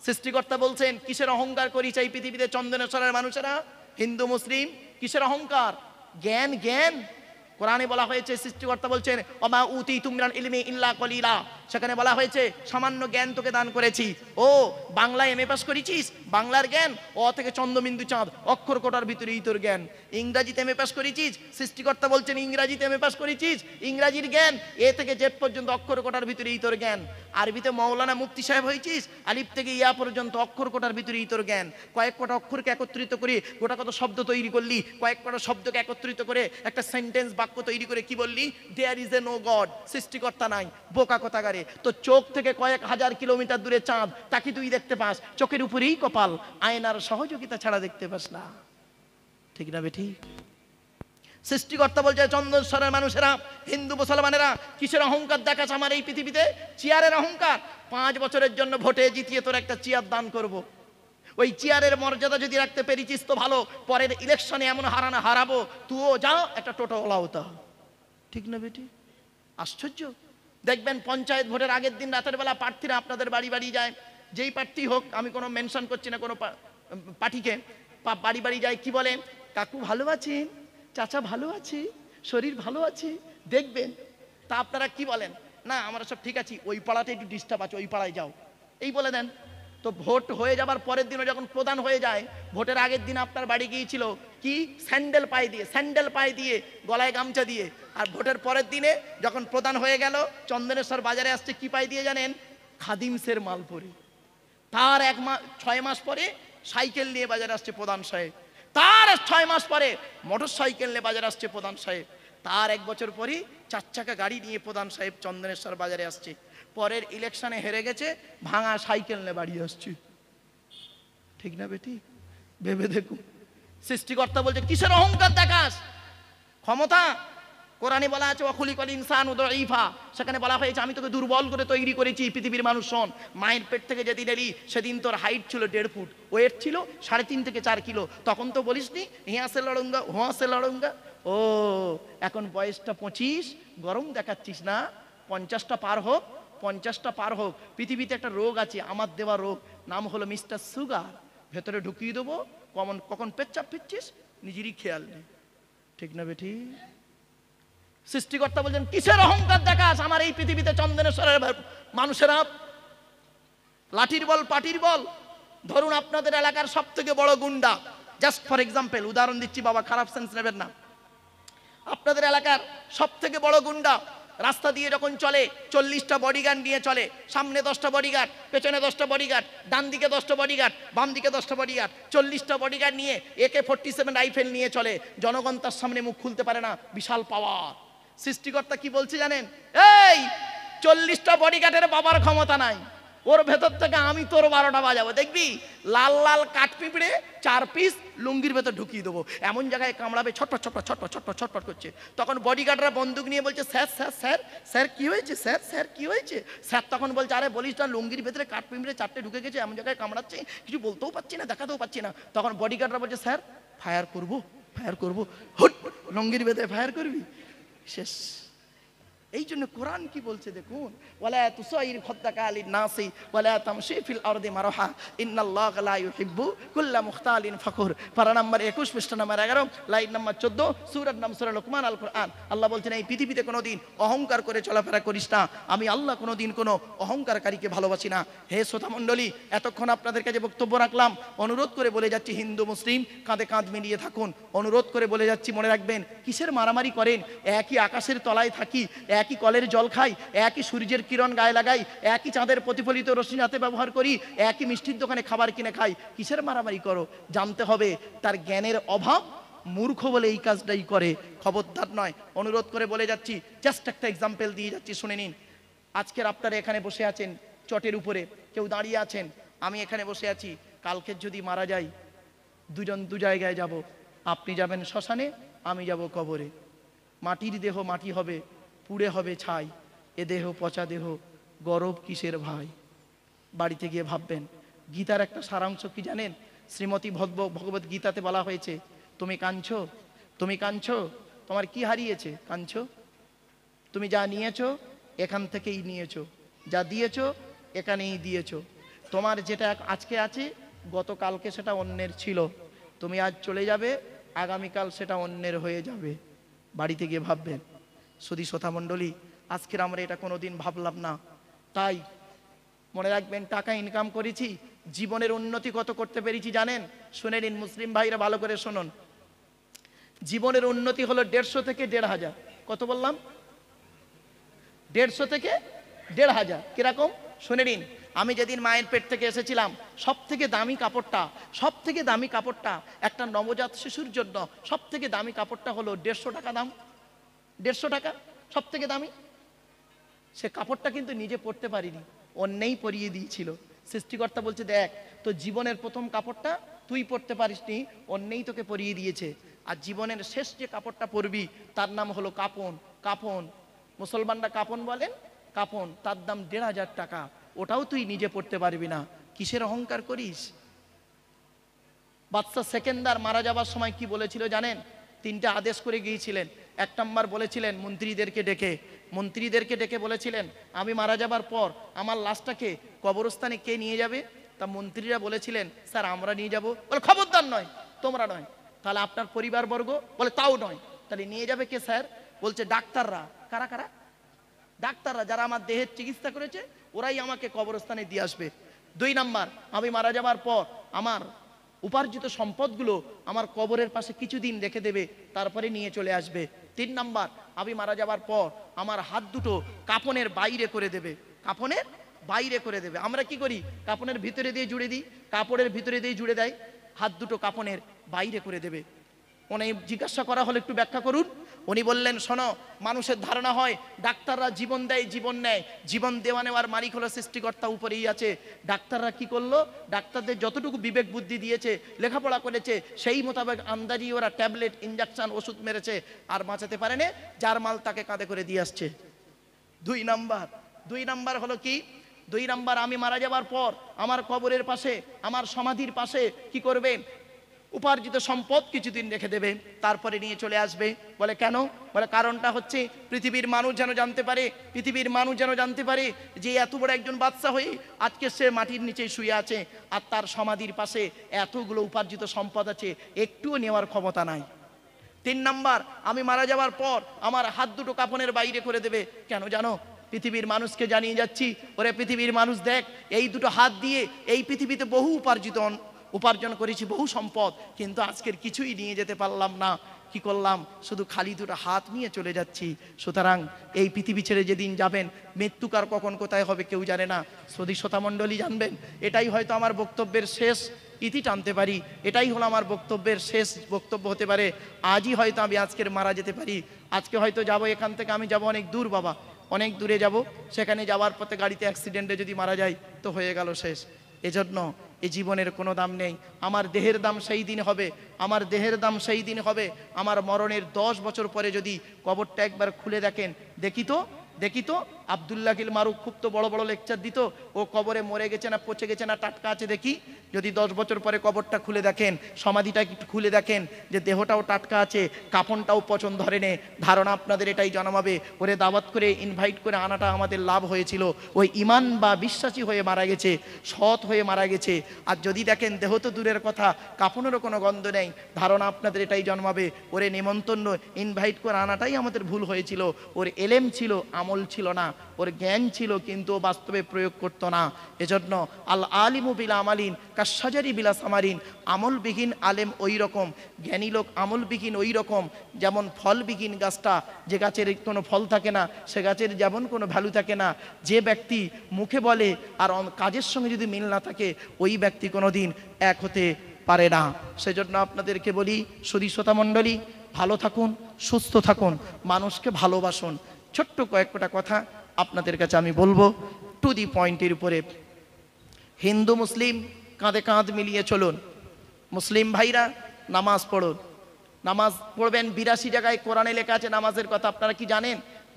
সৃষ্টিকর্তা বলছেন কিসের অহংকার করি চাই পৃথিবীতে চন্দনেশ্বরের মানুষেরা? হিন্দু মুসলিম কিসের অহংকার? জ্ঞান, জ্ঞান। কোরআনে বলা হয়েছে সৃষ্টিকর্তা বলছেন ওমা উতিতুম মিনাল ইলমি ইল্লা কলিলা, সেখানে বলা হয়েছে সামান্য জ্ঞান তোকে দান করেছি। ও বাংলা এমএ পাস করেছিস, বাংলার জ্ঞান অ থেকে চন্দ্রবিন্দু চাঁদ অক্ষর কোটার ভিতরেই তোর জ্ঞান। ইংরাজিতে এমএ পাস করেছিস, সৃষ্টিকর্তা বলছেন ইংরাজিতে এমএ পাস করেছিস, ইংরাজির জ্ঞান এ থেকে জেড পর্যন্ত অক্ষর কোটার ভিতরেই তোর জ্ঞান। আরবিতে মৌলানা মুফতি সাহেব হয়েছিস, আলিফ থেকে ইয়া পর্যন্ত অক্ষর কোটার ভিতরেই তোর জ্ঞান। কয়েক কটা অক্ষরকে একত্রিত করে গোটা কত শব্দ তৈরি করলি, কয়েক কটা শব্দকে একত্রিত করে একটা সেন্টেন্স বাক্য তৈরি করে কি বললি? There is a no god, সৃষ্টিকর্তা নাই। বোকা কথাকারে, তো চোখ থেকে কয়েক হাজার কিলোমিটার দূরে চাঁদ, তাকে তুই দেখতে পাস, চোখের উপরেই কপাল, আয়নার সহযোগিতা ছাড়া দেখতে পাস না, ঠিক না বেটি? সৃষ্টিকর্তা বলছে চন্দনেশ্বরের মানুষেরা, হিন্দু মুসলমানেরা কিসের অহংকার দেখাস আমার এই পৃথিবীতে? চেয়ারের অহংকার। পাঁচ বছরের জন্য ভোটে জিতিয়ে তোর একটা চেয়ার দান করব। ওই চেয়ারের মর্যাদা যদি রাখতে পেরেছিস তো ভালো, পরের ইলেকশনে এমন হারানা হারাবো তুও যা একটা টোটো ওলাওতা, ঠিক না বেটি? আশ্চর্য। দেখবেন পঞ্চায়েত ভোটের আগের দিন রাতের বেলা প্রার্থীরা আপনাদের বাড়ি বাড়ি যায়, যেই প্রার্থী হোক, আমি কোনো মেনশন করছি না কোনো পার্টিকে, বাড়ি বাড়ি যায়, কি বলে? কাকু ভালো আছেন, চাচা ভালো আছে, শরীর ভালো আছে। দেখবেন তা আপনারা কি বলেন? না আমরা সব ঠিক আছি, ওই পাড়াতে একটু ডিস্টার্ব আছে, ওই পাড়ায় যাও, এই বলে দেন। তো ভোট হয়ে যাবার পরের দিনও যখন প্রদান হয়ে যায়, ভোটের আগের দিন আপনার বাড়ি গিয়েছিল কি? স্যান্ডেল পায়ে দিয়ে, স্যান্ডেল পায়ে দিয়ে, গলায় গামছা দিয়ে। আর ভোটের পরের দিনে যখন প্রদান হয়ে গেল, চন্দনেশ্বর বাজারে আসছে কি পায়ে দিয়ে জানেন? খাদিমসের মাল পরে। তার এক মাস ছয় মাস পরে সাইকেল নিয়ে বাজারে আসছে প্রধান সাহেব। তার ছয় মাস পরে মোটর সাইকেল নিয়ে বাজারে আসছে প্রধান সাহেব। তার এক বছর পরে চার চাকা গাড়ি নিয়ে প্রধান সাহেব চন্দনেশ্বর বাজারে আসছে। পরের ইলেকশনে হেরে গেছে, ভাঙা সাইকেল নিয়ে বাড়ি আসছে, ঠিক না বেটি? ভেবে দেখুন। সৃষ্টিকর্তা বলছে কিসের অহংকার দেখাস? ক্ষমতা কোরআনে বলা আছে ওয়াখুলিকাল ইনসানু দাঈফা, সেখানে বলা হয়েছে আমি তোকে দুর্বল করে তৈরি করেছি। পৃথিবীর মানুষ শোন, মায়ের পেট থেকে যেদিন এলি সেদিন তোর হাইট ছিল দেড় ফুট, ওয়েট ছিল সাড়ে তিন থেকে চার কিলো। তখন তো বলিসনি হিয়াসে লড়ঙ্গা হুয়াসে লড়ঙ্গা, ও এখন বয়সটা পঁচিশ, গরম দেখাচ্ছিস না, পঞ্চাশটা পার হোক, পঞ্চাশটা পার হোক। পৃথিবীতে একটা রোগ আছে আমার দেওয়া রোগ, নাম হলো মিস্টার সুগার। ভেতরে ঢুকিয়ে দেবো, কমন কখন পেচ্ছাপ ফিরছিস নিজেরই খেয়াল নেই, ঠিক না বেঠি? সৃষ্টিকর্তা বলছেন কিসের অহংকার দেখাস? আমার এই পৃথিবীতে চন্দনেশ্বরের মানুষেরা লাঠির বল পাটির বল, ধরুন আপনাদের এলাকার সব থেকে বড় গুন্ডা, জাস্ট ফর এক্সাম্পল উদাহরণ দিচ্ছি বাবা, খারাপ সেন্স নেবেন না। আপনাদের এলাকার সব থেকে বড় গুন্ডা রাস্তা দিয়ে যখন চলে চল্লিশটা বডিগার্ড নিয়ে চলে, সামনে দশটা বডিগার্ড, পেছনে দশটা বডিগার্ড, ডান দিকে দশটা বডিগার্ড, বাম দিকে দশটা বডিগার্ড, চল্লিশটা বডিগার্ড নিয়ে একে ফোর্টি সেভেন রাইফেল নিয়ে চলে, জনগণ তার সামনে মুখ খুলতে পারে না, বিশাল পাওয়ার। সৃষ্টিকর্তা কি বলছে জানেন? এই চল্লিশটা বডিগার্ডের বাবার ক্ষমতা নাই, ওর ভেতর থেকে আমি তোর বারোটা বাজাবো, দেখবি লাল লাল কাঠ পিঁপড়ে চার পিস লুঙ্গির ভেতর ঢুকিয়ে দেবো, এমন জায়গায় কামড়াবে ছটপট ছটপট ছটপট ছটপট ছটপট করছে। তখন বডিগার্ডরা বন্দুক নিয়ে বলছে স্যার স্যার স্যার স্যার কি হয়েছে স্যার স্যার কি হয়েছে স্যার? তখন বলছে আরে বলিস না, লুঙ্গির ভেতরে কাঠ পিঁপড়ে চারটে ঢুকে গেছে, এমন জায়গায় কামড়াচ্ছে কিছু বলতেও পাচ্ছি না, দেখাতেও পাচ্ছি না। তখন বডিগার্ডরা বলছে স্যার ফায়ার করবো ফায়ার করবো, হুট লুঙ্গির ভেতরে ফায়ার করবি, শেষ। এই জন্য কোরআন কি বলছে দেখুন, ওয়ালা তুসাইর খাদাকা লিনাসি ওয়ালা তামশি ফিল আরদি মারহা ইন্নাল্লাহা লা ইউহিব্বু কুল্লা মুখতালিন ফাকুর। পারা নাম্বার একুশ, পৃষ্ঠা নাম্বার এগারো, লাইন নাম্বার চোদ্দ, সূরা নাম সূরা লোকমান আল কোরআন। আল্লাহ বলছেন এই পৃথিবীতে কোনোদিন অহংকার করে চলাফেরা করিস না, আমি আল্লাহ কোনোদিন কোনো অহংকারকারীকে ভালোবাসি না। হে শ্রোতা মণ্ডলী, এতক্ষণ আপনাদের কাছে বক্তব্য রাখলাম, অনুরোধ করে বলে যাচ্ছি হিন্দু মুসলিম কাঁধে কাঁধ মিলিয়ে থাকুন। অনুরোধ করে বলে যাচ্ছি মনে রাখবেন, কিসের মারামারি করেন? একই আকাশের তলায় থাকি, একই কলের জল খাই, একই সূর্যের কিরণ গায়ে লাগাই, একই চাঁদের প্রতিফলিত রশ্মি হাতে ব্যবহার করি, একই মিষ্টির দোকানে খাবার কিনে খাই, কিসের মারামারি করো? জানতে হবে তার জ্ঞানের অভাব, মূর্খ বলে এই কাজটাই করে, খবরদার নয়। অনুরোধ করে বলে যাচ্ছি, জাস্ট একটা এক্সাম্পল দিয়ে যাচ্ছি, শুনে নিন। আজকের আপনারা এখানে বসে আছেন চটের উপরে, কেউ দাঁড়িয়ে আছেন, আমি এখানে বসে আছি। কালকের যদি মারা যাই দুজন দু জায়গায় যাব, আপনি যাবেন শ্মশানে, আমি যাব কবরে। মাটির দেহ মাটি হবে, পুড়ে হবে ছাই, এ দেহ পচা দেহ, গরব কিসের ভাই? বাড়িতে গিয়ে ভাববেন। গীতার একটা সারাংশ কি জানেন? শ্রীমতী ভগবত গীতাতে বলা হয়েছে, তুমি কাঁদছো, তুমি কাঁদছো, তোমার কি হারিয়েছে? কাঁদছো। তুমি যা নিয়েছো এখান থেকেই নিয়েছো, যা দিয়েছো এখানেই দিয়েছো। তোমার যেটা আজকে আছে, গতকালকে সেটা অন্যের ছিল, তুমি আজ চলে যাবে, আগামীকাল সেটা অন্যের হয়ে যাবে। বাড়িতে গিয়ে ভাববেন। সুধী শ্রোতা মণ্ডলী, আজকের আমরা এটা কোনো দিন ভাবলাম না। তাই মনে রাখবেন, টাকা ইনকাম করেছি, জীবনের উন্নতি কত করতে পেরেছি জানেন? শুনে নিন মুসলিম ভাইরা, ভালো করে শুনুন। জীবনের উন্নতি হলো দেড়শো থেকে দেড় হাজার। কত বললাম? দেড়শো থেকে দেড় হাজার। কিরকম? শুনে নিন, আমি যেদিন মায়ের পেট থেকে এসেছিলাম, সব থেকে দামি কাপড়টা, সব থেকে দামি কাপড়টা একটা নবজাত শিশুর জন্য সব থেকে দামি কাপড়টা হলো দেড়শো টাকা দাম, দেড়শো টাকা সব থেকে দামি। সে কাপড়টা কিন্তু নিজে পরতে পারিনি, অন্যেই পরিয়ে দিয়েছিল। সৃষ্টিকর্তা বলছে দেখ, তো জীবনের প্রথম কাপড়টা তুই পরতে পারিসনি, অন্যেই তোকে পরিয়ে দিয়েছে। আর জীবনের শেষ যে কাপড়টা পরবি তার নাম হলো কাপন। কাপন মুসলমানরা কাপন বলেন, কাপন, তার দাম দেড় হাজার টাকা, ওটাও তুই নিজে পরতে পারবি না। কিসের অহংকার করিস? বাদশা সেকেন্দার মারা যাবার সময় কি বলেছিল জানেন? তিনটা আদেশ করে গিয়েছিলেন। এক নম্বর বলেছিলেন মন্ত্রীদেরকে ডেকে, মন্ত্রীদেরকে ডেকে বলেছিলেন আমি মারা যাবার পর আমার লাশটাকে কবরস্থানে কে নিয়ে যাবে? তা মন্ত্রীরা বলেছিলেন স্যার আমরা নিয়ে যাবো। বলে খবরদার নয়, তোমরা নয়। তাহলে আপনার পরিবারবর্গ? বলে তাও নয়। তাহলে নিয়ে যাবে কে স্যার? বলছে ডাক্তাররা। কারা কারা? ডাক্তাররা, যারা আমার দেহের চিকিৎসা করেছে ওরাই আমাকে কবরস্থানে দিয়ে আসবে। দুই নম্বর, আমি মারা যাবার পর আমার উপার্জিত সম্পদগুলো আমার কবরের পাশে কিছুদিন রেখে দেবে, তারপরে নিয়ে চলে আসবে। তিন নাম্বার, আমি মারা যাবার পর আমার হাত দুটো কাফনের বাইরে করে দেবে, কাফনের বাইরে করে দেবে। আমরা কি করি? কাফনের ভিতরে দিয়ে জুড়ে দিই, কাপড়ের ভিতরে দিয়ে জুড়ে দেয়। হাত দুটো কাফনের বাইরে করে দেবে। ওনাকে জিজ্ঞাসা করা হলো একটু ব্যাখ্যা করুন, उनी बोलें शोनो मानुषेर धारणा हय डाक्ताररा जीवन देय जीवन नेय जीवन देवा नेवार मालिक हलो सृष्टिकर्ता उपरेई आछे। डाक्ताररा कि करलो डाक्तारदेर जतटुकु विवेक बुद्धि दियेछे लेखापड़ा करेछे सेई मोताबेक आमदानी ओरा टैबलेट इंजेक्शन ओषुध मेरेछे आर बाँचाते पारेनि जार माल ताके काँधे करे दिये आसछे। दुई नम्बर दुई नम्बर हलो कि दुई नम्बर आमी मारा जावार पर आमार कबरेर पाशे आमार समाधिर पाशे कि करबेन उपार्जित सम्पद किछुदिन रेखे देबेन तारपरे निये चले आसबे। बोले केन? बोले कारणटा हच्छे पृथिवीर मानुष जेन जानते पारे पृथिवीर मानुष जेन जानते पारे जे एत बड़ एकजन बादशा हये आजके से माटिर निचे शुये आछे आर तार समाधिर पाशे एतगुलो उपार्जित सम्पद आछे एकटुओ नेওয়ার क्षमता नाई। तीन नम्बर आमी मारा जावार पर आमार हाथ दुटो कापनेर बाइरे करे देबे। केन जानो? पृथिवीर मानुष के जानिये जाच्छि ओरे पृथिवीर मानुष देख एई दुटो हाथ दिये एई पृथिवीते बहु उपार्जित उपार्जन करेछि बहु सम्पद किन्तु आजकेर किछुई निये जेते पारलाम ना कि करलाम शुधु खाली दुटो हाथ निये चले जाच्छि। सुतरां एई पृथिवी छेड़े जेदिन जाबेन मृत्युकार कखन कोथाय होबे केउ जाने ना। श्रोता श्रोता मण्डली जानबेन एटाई हयतो आमार बक्तव्येर शेष इति टानते पारी एटाई हलो आमार बक्तव्येर शेष बक्तव्य होते पारे। आजई हयतो आमि आजकेर मारा जेते पारी आजके हयतो जाबो एखान थेके आमि जाबो अनेक दूर बाबा अनेक दूरे जाबो सेखाने जावार पथे गाड़ीते एक्सिडेंटे जोदि मारा जाय तो हये गेल शेष। एजोन्नो ए जीवनेर कोनो दाम नेই। आमार देहेर दाम सेई दिन होबे आमार देहेर दाम सेई दिन होबे आमार मरणेर दस बछर परे जोदि कबरटा एकबार खुले देखेन देखि तो देखि तो आब्दुल्लाह गिल मारुक खूब तो बड़ो बड़ो लेक्चर दितो ओ कबरे मरे गेछे ना पचे गेछे ना टाटका आछे देखि जोदि दस बछर परे कबरटा खुले देखें समाधिटा खुले देखें जे देहटाओ टाटका आछे कापनटाओ पचन धरे ने धारणा आपनादेर एटाई जानाबे। ओरे दावत करे इनभाइट करे आनाटा आमादेर लाभ हयेछिलो ओई ईमान बा विश्वासी हये मारा गेछे सत् हये मारा गेछे। आर जोदि देखें देह तो दूरेर कथा कापनेरो कोनो गन्ध नेই धारणा आपनादेर एटाई जानाबे। ओरे निमंत्रण इनभाइट करे आनाटाई आमादेर भूल हयेछिलो। ओर एलेम छिलो আমল ছিল না ওর জ্ঞান ছিল কিন্তু বাস্তবে প্রয়োগ করত না। এজন্য আল আলিমু বিল আমালিন কাশাজারি বিলা সামারিন আমলবিহীন আলেম ওই রকম জ্ঞানী লোক আমলবিহীন ওই রকম যেমন ফলবিহীন গাছটা যে গাছের কোনো ফল থাকে না সে গাছের যেমন কোনো ভ্যালু থাকে না। যে ব্যক্তি মুখে বলে আর কাজের সঙ্গে যদি মিল না থাকে ওই ব্যক্তি কোনোদিন এক হতে পারে না। সেজন্য আপনাদেরকে বলি সুধী শ্রোতা মণ্ডলী ভালো থাকুন সুস্থ থাকুন মানুষকে ভালোবাসুন। ছোট্ট কয়েকটা কথা আপনাদের কাছে আমি বলবো টু দি পয়েন্টের উপরে। হিন্দু মুসলিম কাঁধে কাঁধ মিলিয়ে চলুন। মুসলিম ভাইরা নামাজ পড়ুন নামাজ পড়বেন। বিরাশি জায়গায় কোরআনে লেখা আছে নামাজের কথা আপনারা কি জানেন?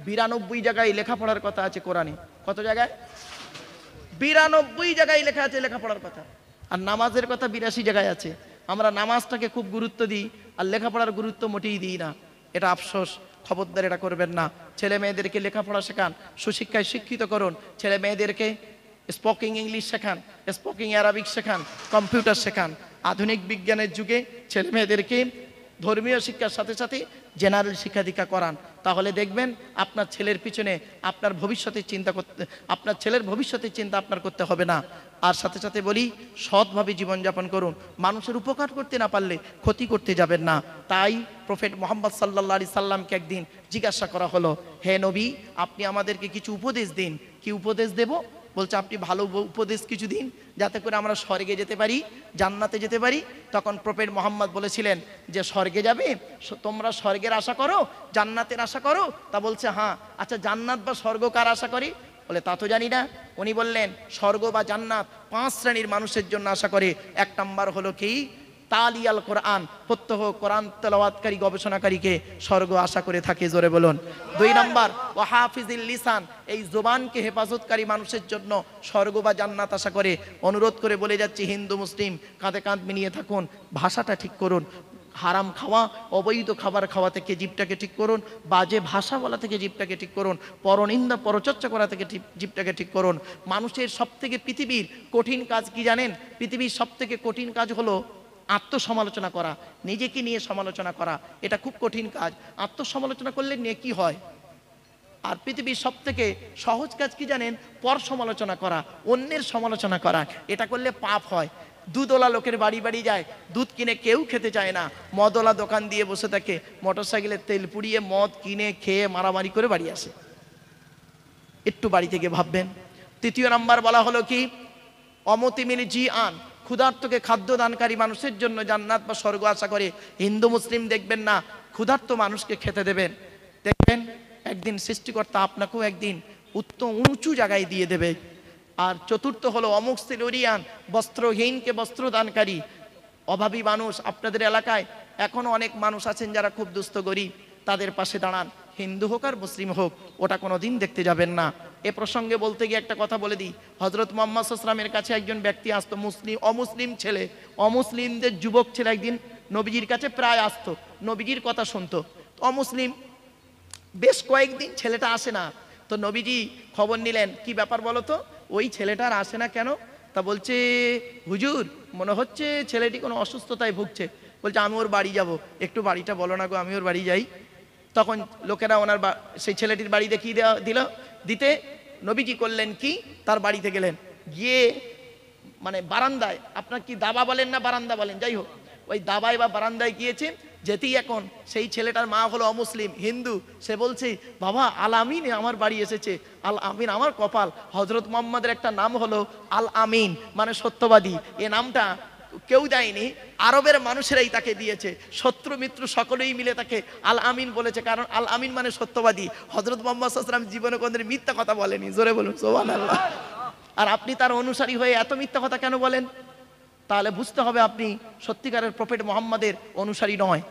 বিরানব্বই জায়গায় লেখাপড়ার কথা আছে কোরআনে। কত জায়গায়? বিরানব্বই জায়গায় লেখা আছে লেখাপড়ার কথা আর নামাজের কথা বিরাশি জায়গায় আছে। আমরা নামাজটাকে খুব গুরুত্ব দিই আর লেখাপড়ার গুরুত্ব মোটেই দিই না। এটা আফসোস। খবরদার এটা করবেন না। ছেলে মেয়েদেরকে লেখাপড়া শেখান সুশিক্ষায় শিক্ষিত করুন। ছেলে মেয়েদেরকে স্পোকিং ইংলিশ শেখান স্পোকিং আরবিক শেখান কম্পিউটার শেখান। আধুনিক বিজ্ঞানের যুগে ছেলে মেয়েদেরকে ধর্মীয় শিক্ষার সাথে সাথে জেনারেল শিক্ষা দীক্ষা করান। তাহলে দেখবেন আপনার ছেলের পিছনে আপনার ভবিষ্যতের চিন্তা করতে আপনার ছেলের ভবিষ্যতের চিন্তা আপনার করতে হবে না। আর সাথে সাথে বলি সৎভাবে জীবনযাপন করুন। মানুষের উপকার করতে না পারলে ক্ষতি করতে যাবেন না। তাই প্রফেট মোহাম্মদ সাল্লাল্লাহু আলাইহি সাল্লামকে একদিন জিজ্ঞাসা করা হলো, হে নবী আপনি আমাদেরকে কিছু উপদেশ দিন। কি উপদেশ দেব? বলছে আপনি ভালো উপদেশ কিছু দিন যাতে করে আমরা স্বর্গে যেতে পারি জান্নাতে যেতে পারি। তখন প্রফেট মোহাম্মদ বলেছিলেন যে স্বর্গে যাবে তোমরা স্বর্গের আশা করো জান্নাতের আশা করো? তা বলছে হ্যাঁ। আচ্ছা জান্নাত বা স্বর্গ কার আশা করি? বলে তা তো জানি না। উনি বললেন স্বর্গ বা জান্নাত পাঁচ শ্রেণীর মানুষের জন্য আশা করে। এক নম্বর হলো কি তালিয়াল কোরআন প্রত্যহ কোরআন তেলাওয়াতকারী গবেষণাকারীকে স্বর্গ আশা করে থাকে। জোরে বলুন। দুই নম্বর ও হাফিজুল লিসান এই জবানকে হেফাজতকারী মানুষের জন্য স্বর্গ বা জান্নাত আশা করে। অনুরোধ করে বলে যাচ্ছি হিন্দু মুসলিম কাঁধে কাঁধ মিলিয়ে থাকুন। ভাষাটা ঠিক করুন। হারাম খাওয়া অবৈধ খাবার খাওয়া থেকে জীবটাকে ঠিক করুন। বাজে ভাষা বলা থেকে জীবটাকে ঠিক করুন। পরনিন্দা পরচর্চা করা থেকে জীবটাকে ঠিক করুন। মানুষের সবথেকে পৃথিবীর কঠিন কাজ কি জানেন? পৃথিবীর সবথেকে কঠিন কাজ হলো আত্মসমালোচনা করা, নিজেকে নিয়ে সমালোচনা করা। এটা খুব কঠিন কাজ। আত্মসমালোচনা করলে নেকি হয়। আর পৃথিবীর সব থেকে সহজ কাজ কি জানেন? পর সমালোচনা করা, অন্যের সমালোচনা করা। এটা করলে পাপ হয়। দুধওয়ালা লোকের বাড়ি বাড়ি যায়, দুধ কিনে কেউ খেতে চায় না। মদওয়ালা দোকান দিয়ে বসে থাকে, মোটর সাইকেলের তেল পুড়িয়ে মদ কিনে খেয়ে মারামারি করে বাড়ি আসে। একটু বাড়ি থেকে ভাববেন। তৃতীয় নাম্বার বলা হলো কি অমতিমিল জি আন ক্ষুধার্তকে খাদ্য দানকারী মানুষের জন্য জান্নাত বা স্বর্গ আশা করে। হিন্দু মুসলিম দেখবেন না ক্ষুধার্ত মানুষকে খেতে দেবেন। দেখবেন একদিন সৃষ্টিকর্তা আপনাকেও একদিন উত্তম উঁচু জায়গায় দিয়ে দেবে। আর চতুর্থ হলো অমুকসিলুরিয়ান, বস্ত্রহীনকে বস্ত্রদানকারী। অভাবী মানুষ আপনাদের এলাকায় এখনও অনেক মানুষ আছেন যারা খুব দুস্থ গরিব, তাদের পাশে দাঁড়ান, হিন্দু হোক আর মুসলিম হোক, ওটা কোনো দিন দেখতে যাবেন না। এ প্রসঙ্গে বলতে গিয়ে একটা কথা বলে দিই, হজরত মোহাম্মদ সাল্লাল্লাহু আলাইহি ওয়াসাল্লামের কাছে একজন ব্যক্তি আসতো, মুসলিম অমুসলিম ছেলে, অমুসলিমদের যুবক ছেলে, একদিন নবীজির কাছে প্রায় আসতো, নবীজির কথা শুনতো। অমুসলিম বেশ কয়েকদিন ছেলেটা আসে না, তো নবীজি খবর নিলেন, কি ব্যাপার বলো তো, ওই ছেলেটার আসে না কেন? তা বলছে, হুজুর মনে হচ্ছে ছেলেটি কোনো অসুস্থতায় ভুগছে। বলছে, আমি ওর বাড়ি যাব, একটু বাড়িটা বলো না গো, আমি ওর বাড়ি যাই। তখন লোকেরা ওনার সেই ছেলেটির বাড়ি দেখিয়ে দেওয়া দিল, দিতে নবীজি করলেন কি, তার বাড়িতে গেলেন, গিয়ে মানে বারান্দায়, আপনার কি দাবা বলেন না বারান্দা বলেন, যাই হোক, ওই দাবায় বা বারান্দায় গিয়েছেন, যেতেই এখন সেই ছেলেটার মা হলো অমুসলিম হিন্দু, সে বলছে, বাবা আল আমিন আমার বাড়ি এসেছে, আল আমিন আমার কপাল, হজরত মোহাম্মদের একটা নাম হলো আল আমিন মানে সত্যবাদী, এ নামটা কেউ দেয়নি, আরবের মানুষেরাই তাকে দিয়েছে, শত্রু মিত্র সকলেই মিলে তাকে আল আমিন বলেছে, কারণ আল আমিন মানে সত্যবাদী। হজরত মোহাম্মদ সাল্লাল্লাহু আলাইহি ওয়াসাল্লাম জীবনে কোনদিন মিথ্যা কথা বলেনি, জোরে বলুন সুবহানাল্লাহ। আর আপনি তার অনুসারী হয়ে এত মিথ্যা কথা কেন বলেন? তাহলে বুঝতে হবে আপনি সত্যিকারের প্রফেট মোহাম্মদের অনুসারী নয়।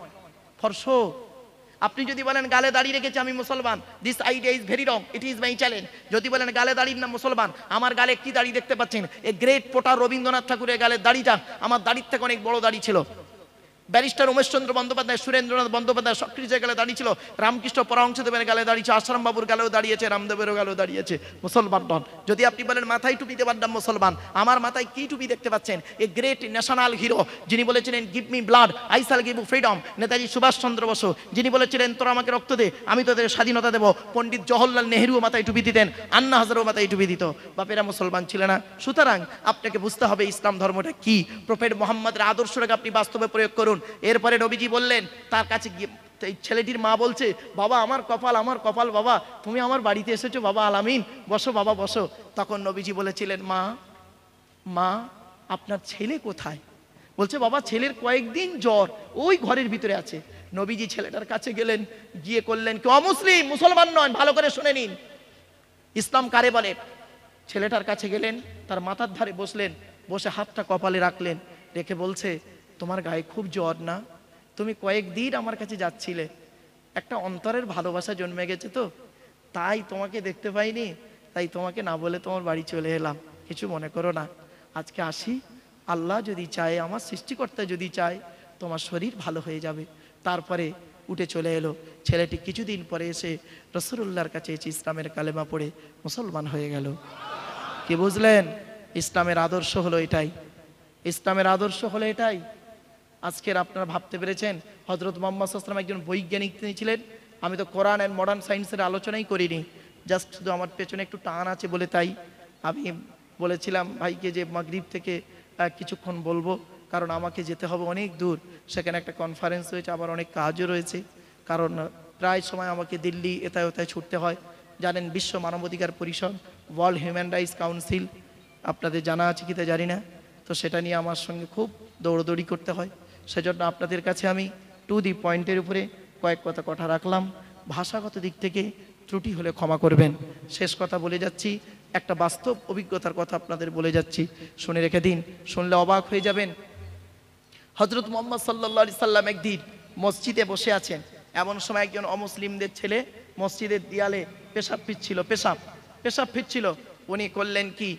ফরশ আপনি যদি বলেন গালে দাঁড়িয়ে রেখেছি আমি মুসলমান, this idea is very wrong, it is my challenge. যদি বলেন গালে দাঁড়িয়ে না মুসলমান, আমার গালে কি দাঁড়িয়ে দেখতে পাচ্ছেন? এ গ্রেট পোটার রবীন্দ্রনাথ ঠাকুরের গালে দাঁড়িটা আমার দাঁড়ির থেকে অনেক বড় দাঁড়ি ছিল। ব্যারিস্টার উমেশচন্দ্র বন্দ্যোপাধ্যায়, সুরেন্দ্রনাথ বন্দ্যোপাধ্যায়, সক্রিয় গালে দাঁড়িয়ে ছিল, রামকৃষ্ণ পরমহংসদেবের গালে দাঁড়িয়েছে, আশ্রমবাবুর গালেও দাঁড়িয়েছে, রামদেবেরও গালেও দাঁড়িয়েছে, মুসলমান নন। যদি আপনি বলেন মাথায় টুপি দেবার নাম মুসলমান, আমার মাথায় কি টুপি দেখতে পাচ্ছেন? এ গ্রেট ন্যাশনাল হিরো, যিনি বলেছিলেন give me blood I shall give you freedom, Netaji Subhashchandra Basu, যিনি বলেছিলেন তোরা আমাকে রক্ত দে আমি তোদের স্বাধীনতা দেবো, পণ্ডিত জওহরলাল নেহরুও মাথায় টুপি দিতেন, আন্না হাজারেও মাথায় টুপি দিত, বাপেরা মুসলমান ছিল না। সুতরাং আপনাকে বুঝতে হবে ইসলাম ধর্মটা কি, প্রফেট মোহাম্মদের আদর্শটাকে আপনি বাস্তবে প্রয়োগ করুন। এরপরে নবীজি বললেন, তার কাছে গিয়ে ছেলেটির মা বলছে, বাবা আমার কপাল আমার কপাল, বাবা তুমি আমার বাড়িতে এসেছো, বাবা আল আমিন, বসো বাবা বসো। তখন নবীজি বলেছিলেন, মা মা আপনার ছেলে কোথায়? বলছে, বাবা ছেলের কয়েকদিন জ্বর, ওই ঘরের ভিতরে আছে। নবীজি ছেলেটার কাছে গেলেন, গিয়ে করলেন কি, অমুসলিম মুসলমান নয়, ভালো করে শুনে নিন ইসলাম কারে বলে। ছেলেটার কাছে গেলেন, তার মাথার ধারে বসলেন, বসে হাতটা কপালে রাখলেন, রেখে বলছে, তোমার গায়ে খুব জ্বর না? তুমি কয়েকদিন আমার কাছে যাচ্ছিলে, একটা অন্তরের ভালোবাসা জন্মে গেছে তো, তাই তোমাকে দেখতে পাইনি, তাই তোমাকে না বলে তোমার বাড়ি চলে এলাম, কিছু মনে করো না, আজকে আসি, আল্লাহ যদি চায়, আমার সৃষ্টিকর্তা যদি চায়, তোমার শরীর ভালো হয়ে যাবে। তারপরে উঠে চলে এলো। ছেলেটি কিছুদিন পরে এসে রাসূলুল্লাহর কাছে এসে ইসলামের কালেমা পড়ে মুসলমান হয়ে গেল। কি বুঝলেন? ইসলামের আদর্শ হলো এটাই, ইসলামের আদর্শ হলো এটাই। আজকের আপনারা ভাবতে পেরেছেন হজরত মোহাম্মদ সাল্লাল্লাহু আলাইহি ওয়াসাল্লাম একজন বৈজ্ঞানিক তিনি ছিলেন? আমি তো কোরআন অ্যান্ড মডার্ন সায়েন্সের আলোচনাই করিনি, জাস্ট শুধু আমার পেছনে একটু টান আছে বলে তাই আমি বলেছিলাম ভাইকে যে মাগরিব থেকে কিছুক্ষণ বলবো, কারণ আমাকে যেতে হবে অনেক দূর, সেখানে একটা কনফারেন্স হয়েছে, আবার অনেক কাজও রয়েছে, কারণ প্রায় সময় আমাকে দিল্লি এতায় ওতায় ছুটতে হয়। জানেন বিশ্ব মানবাধিকার পরিষদ, ওয়ার্ল্ড হিউম্যান রাইটস কাউন্সিল, আপনাদের জানা আছে কি তা জানি না, তো সেটা নিয়ে আমার সঙ্গে খুব দৌড়দৌড়ি করতে হয়। সেজন্য আপনাদের কাছে আমি টু দি পয়েন্টের উপরে কয়েক কথা কথা রাখলাম, ভাষাগত দিক থেকে ত্রুটি হলে ক্ষমা করবেন। শেষ কথা বলে যাচ্ছি, একটা বাস্তব অভিজ্ঞতার কথা আপনাদের বলে যাচ্ছি, শুনে রেখে দিন, শুনলে অবাক হয়ে যাবেন। হজরত মোহাম্মদ সাল্লাল্লাহু আলাইহি সাল্লাম একদিন মসজিদে বসে আছেন, এমন সময় একজন অমুসলিমদের ছেলে মসজিদের দেয়ালে পেশাব ফিরছিল, পেশাব পেশাব ফিরছিল। উনি করলেন কি,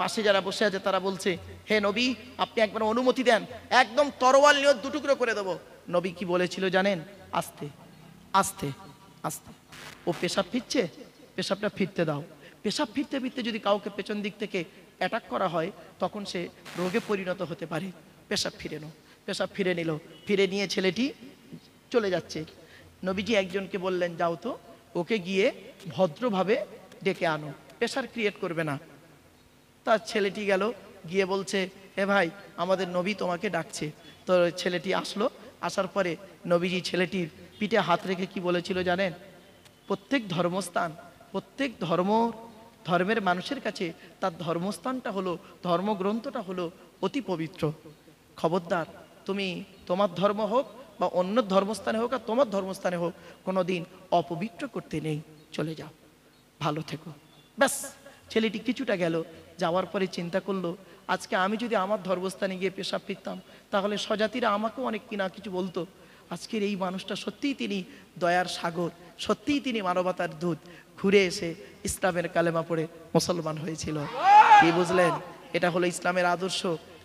পাশে যারা বসে আছে তারা বলছে, হে নবী আপনি একবার অনুমতি দেন, একদম তরোয়াল নিয়ে দুটুকরো করে দেবো। নবী কি বলেছিল জানেন? আস্তে আস্তে আস্তে, ও পেশাব ফিরছে, পেশাবটা ফিরতে দাও। পেশাব ফিরতে ফিরতে যদি কাউকে পেছন দিক থেকে অ্যাটাক করা হয়, তখন সে রোগে পরিণত হতে পারে। পেশাব ফিরে নাও, পেশাব ফিরে নিল, ফিরে নিয়ে ছেলেটি চলে যাচ্ছে। নবীজি একজনকে বললেন, যাও তো ওকে গিয়ে ভদ্রভাবে ডেকে আনো, প্রেশার ক্রিয়েট করবে না। তার ছেলেটি গেল, গিয়ে বলছে, হে ভাই আমাদের নবী তোমাকে ডাকছে। তো ছেলেটি আসলো, আসার পরে নবীজি ছেলেটির পিঠে হাত রেখে কি বলেছিল জানেন? প্রত্যেক ধর্মস্থান, প্রত্যেক ধর্ম ধর্মের মানুষের কাছে তার ধর্মস্থানটা হলো, ধর্মগ্রন্থটা হলো অতি পবিত্র। খবরদার, তুমি তোমার ধর্ম হোক अन्य धर्मस्थान होक और तुम्हार धर्मस्थान होक कोनो दिन अपवित्र करते नहीं चले जाओ भालो थेको बस। छेलेटी किछुटा गेलो जावार परे चिंता करलो आज के आमी जोदि आमार धर्मस्थाने गिये पेशाब फिरताम ताहले सजातिरा आमाके अनेक किना किछु बोलतो। आजकेर एई मानुषटा सत्यिई तिनि दयार सागर, सत्यिई तिनि मानवतार दूत, घुरे एसे इस्लामेर कालेमा पड़े मुसलमान हयेछिल। कि बुझलेन एटा हलो इस्लामेर आदर्श।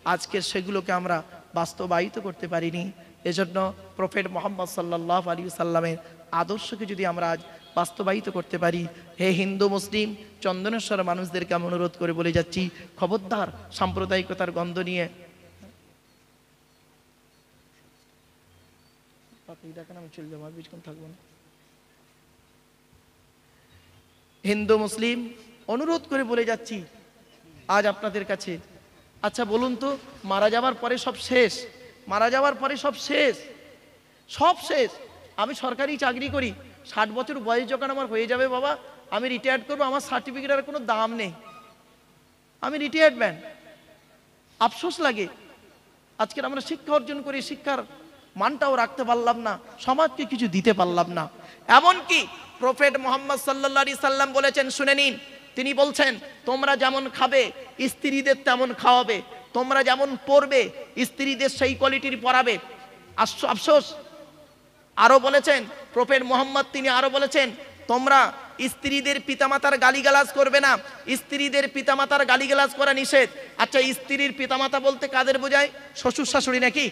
आजकेर सेगुलोके आमरा বাস্তবায়িত করতে পারিনি। এজন্য প্রফেট মুহাম্মদ সাল্লাল্লাহু আলাইহি সাল্লামের আদর্শকে যদি আমরা আজ বাস্তবায়িত করতে পারি, হে হিন্দু মুসলিম চন্দনেশ্বর মানুষদেরকে আমি অনুরোধ করে বলে যাচ্ছি, খবরদার সাম্প্রদায়িকতার গন্ধ নিয়ে হিন্দু মুসলিম অনুরোধ করে বলে যাচ্ছি আজ আপনাদের কাছে। আচ্ছা বলুন তো, মারা যাওয়ার পরে সব শেষ, মারা যাওয়ার পরে সব শেষ, সব শেষ। আমি সরকারি চাকরি করি, ষাট বছর বয়স যখন আমার হয়ে যাবে বাবা, আমি রিটায়ার্ড করবো, আমার সার্টিফিকেটের কোনো দাম নেই, আমি রিটায়ার্ড ম্যান। আফসোস লাগে আজকের আমরা শিক্ষা অর্জন করে শিক্ষার মানটাও রাখতে পারলাম না, সমাজকে কিছু দিতে পারলাম না। এমনকি প্রফেট মুহাম্মদ সাল্লাল্লাহু আলাইহি সাল্লাম বলেছেন, শুনে নিন, তিনি বলছেন তোমরা যেমন খাবে স্ত্রীদের তেমন খাওয়াবে, তোমরা যেমন পরবে স্ত্রীদের সেই কোয়ালিটির পরাবে। আফসোস আরো বলেছেন প্রফেট মুহাম্মদ, তিনি আরো বলেছেন তোমরা স্ত্রীদের পিতামাতার গালিগালাজ করবে না। স্ত্রীদের পিতামাতার গালিগালাজ করা নিষেধ। আচ্ছা, স্ত্রীর পিতামাতা বলতে কাদের বোঝায়? শ্বশুর শাশুড়ি নাকি?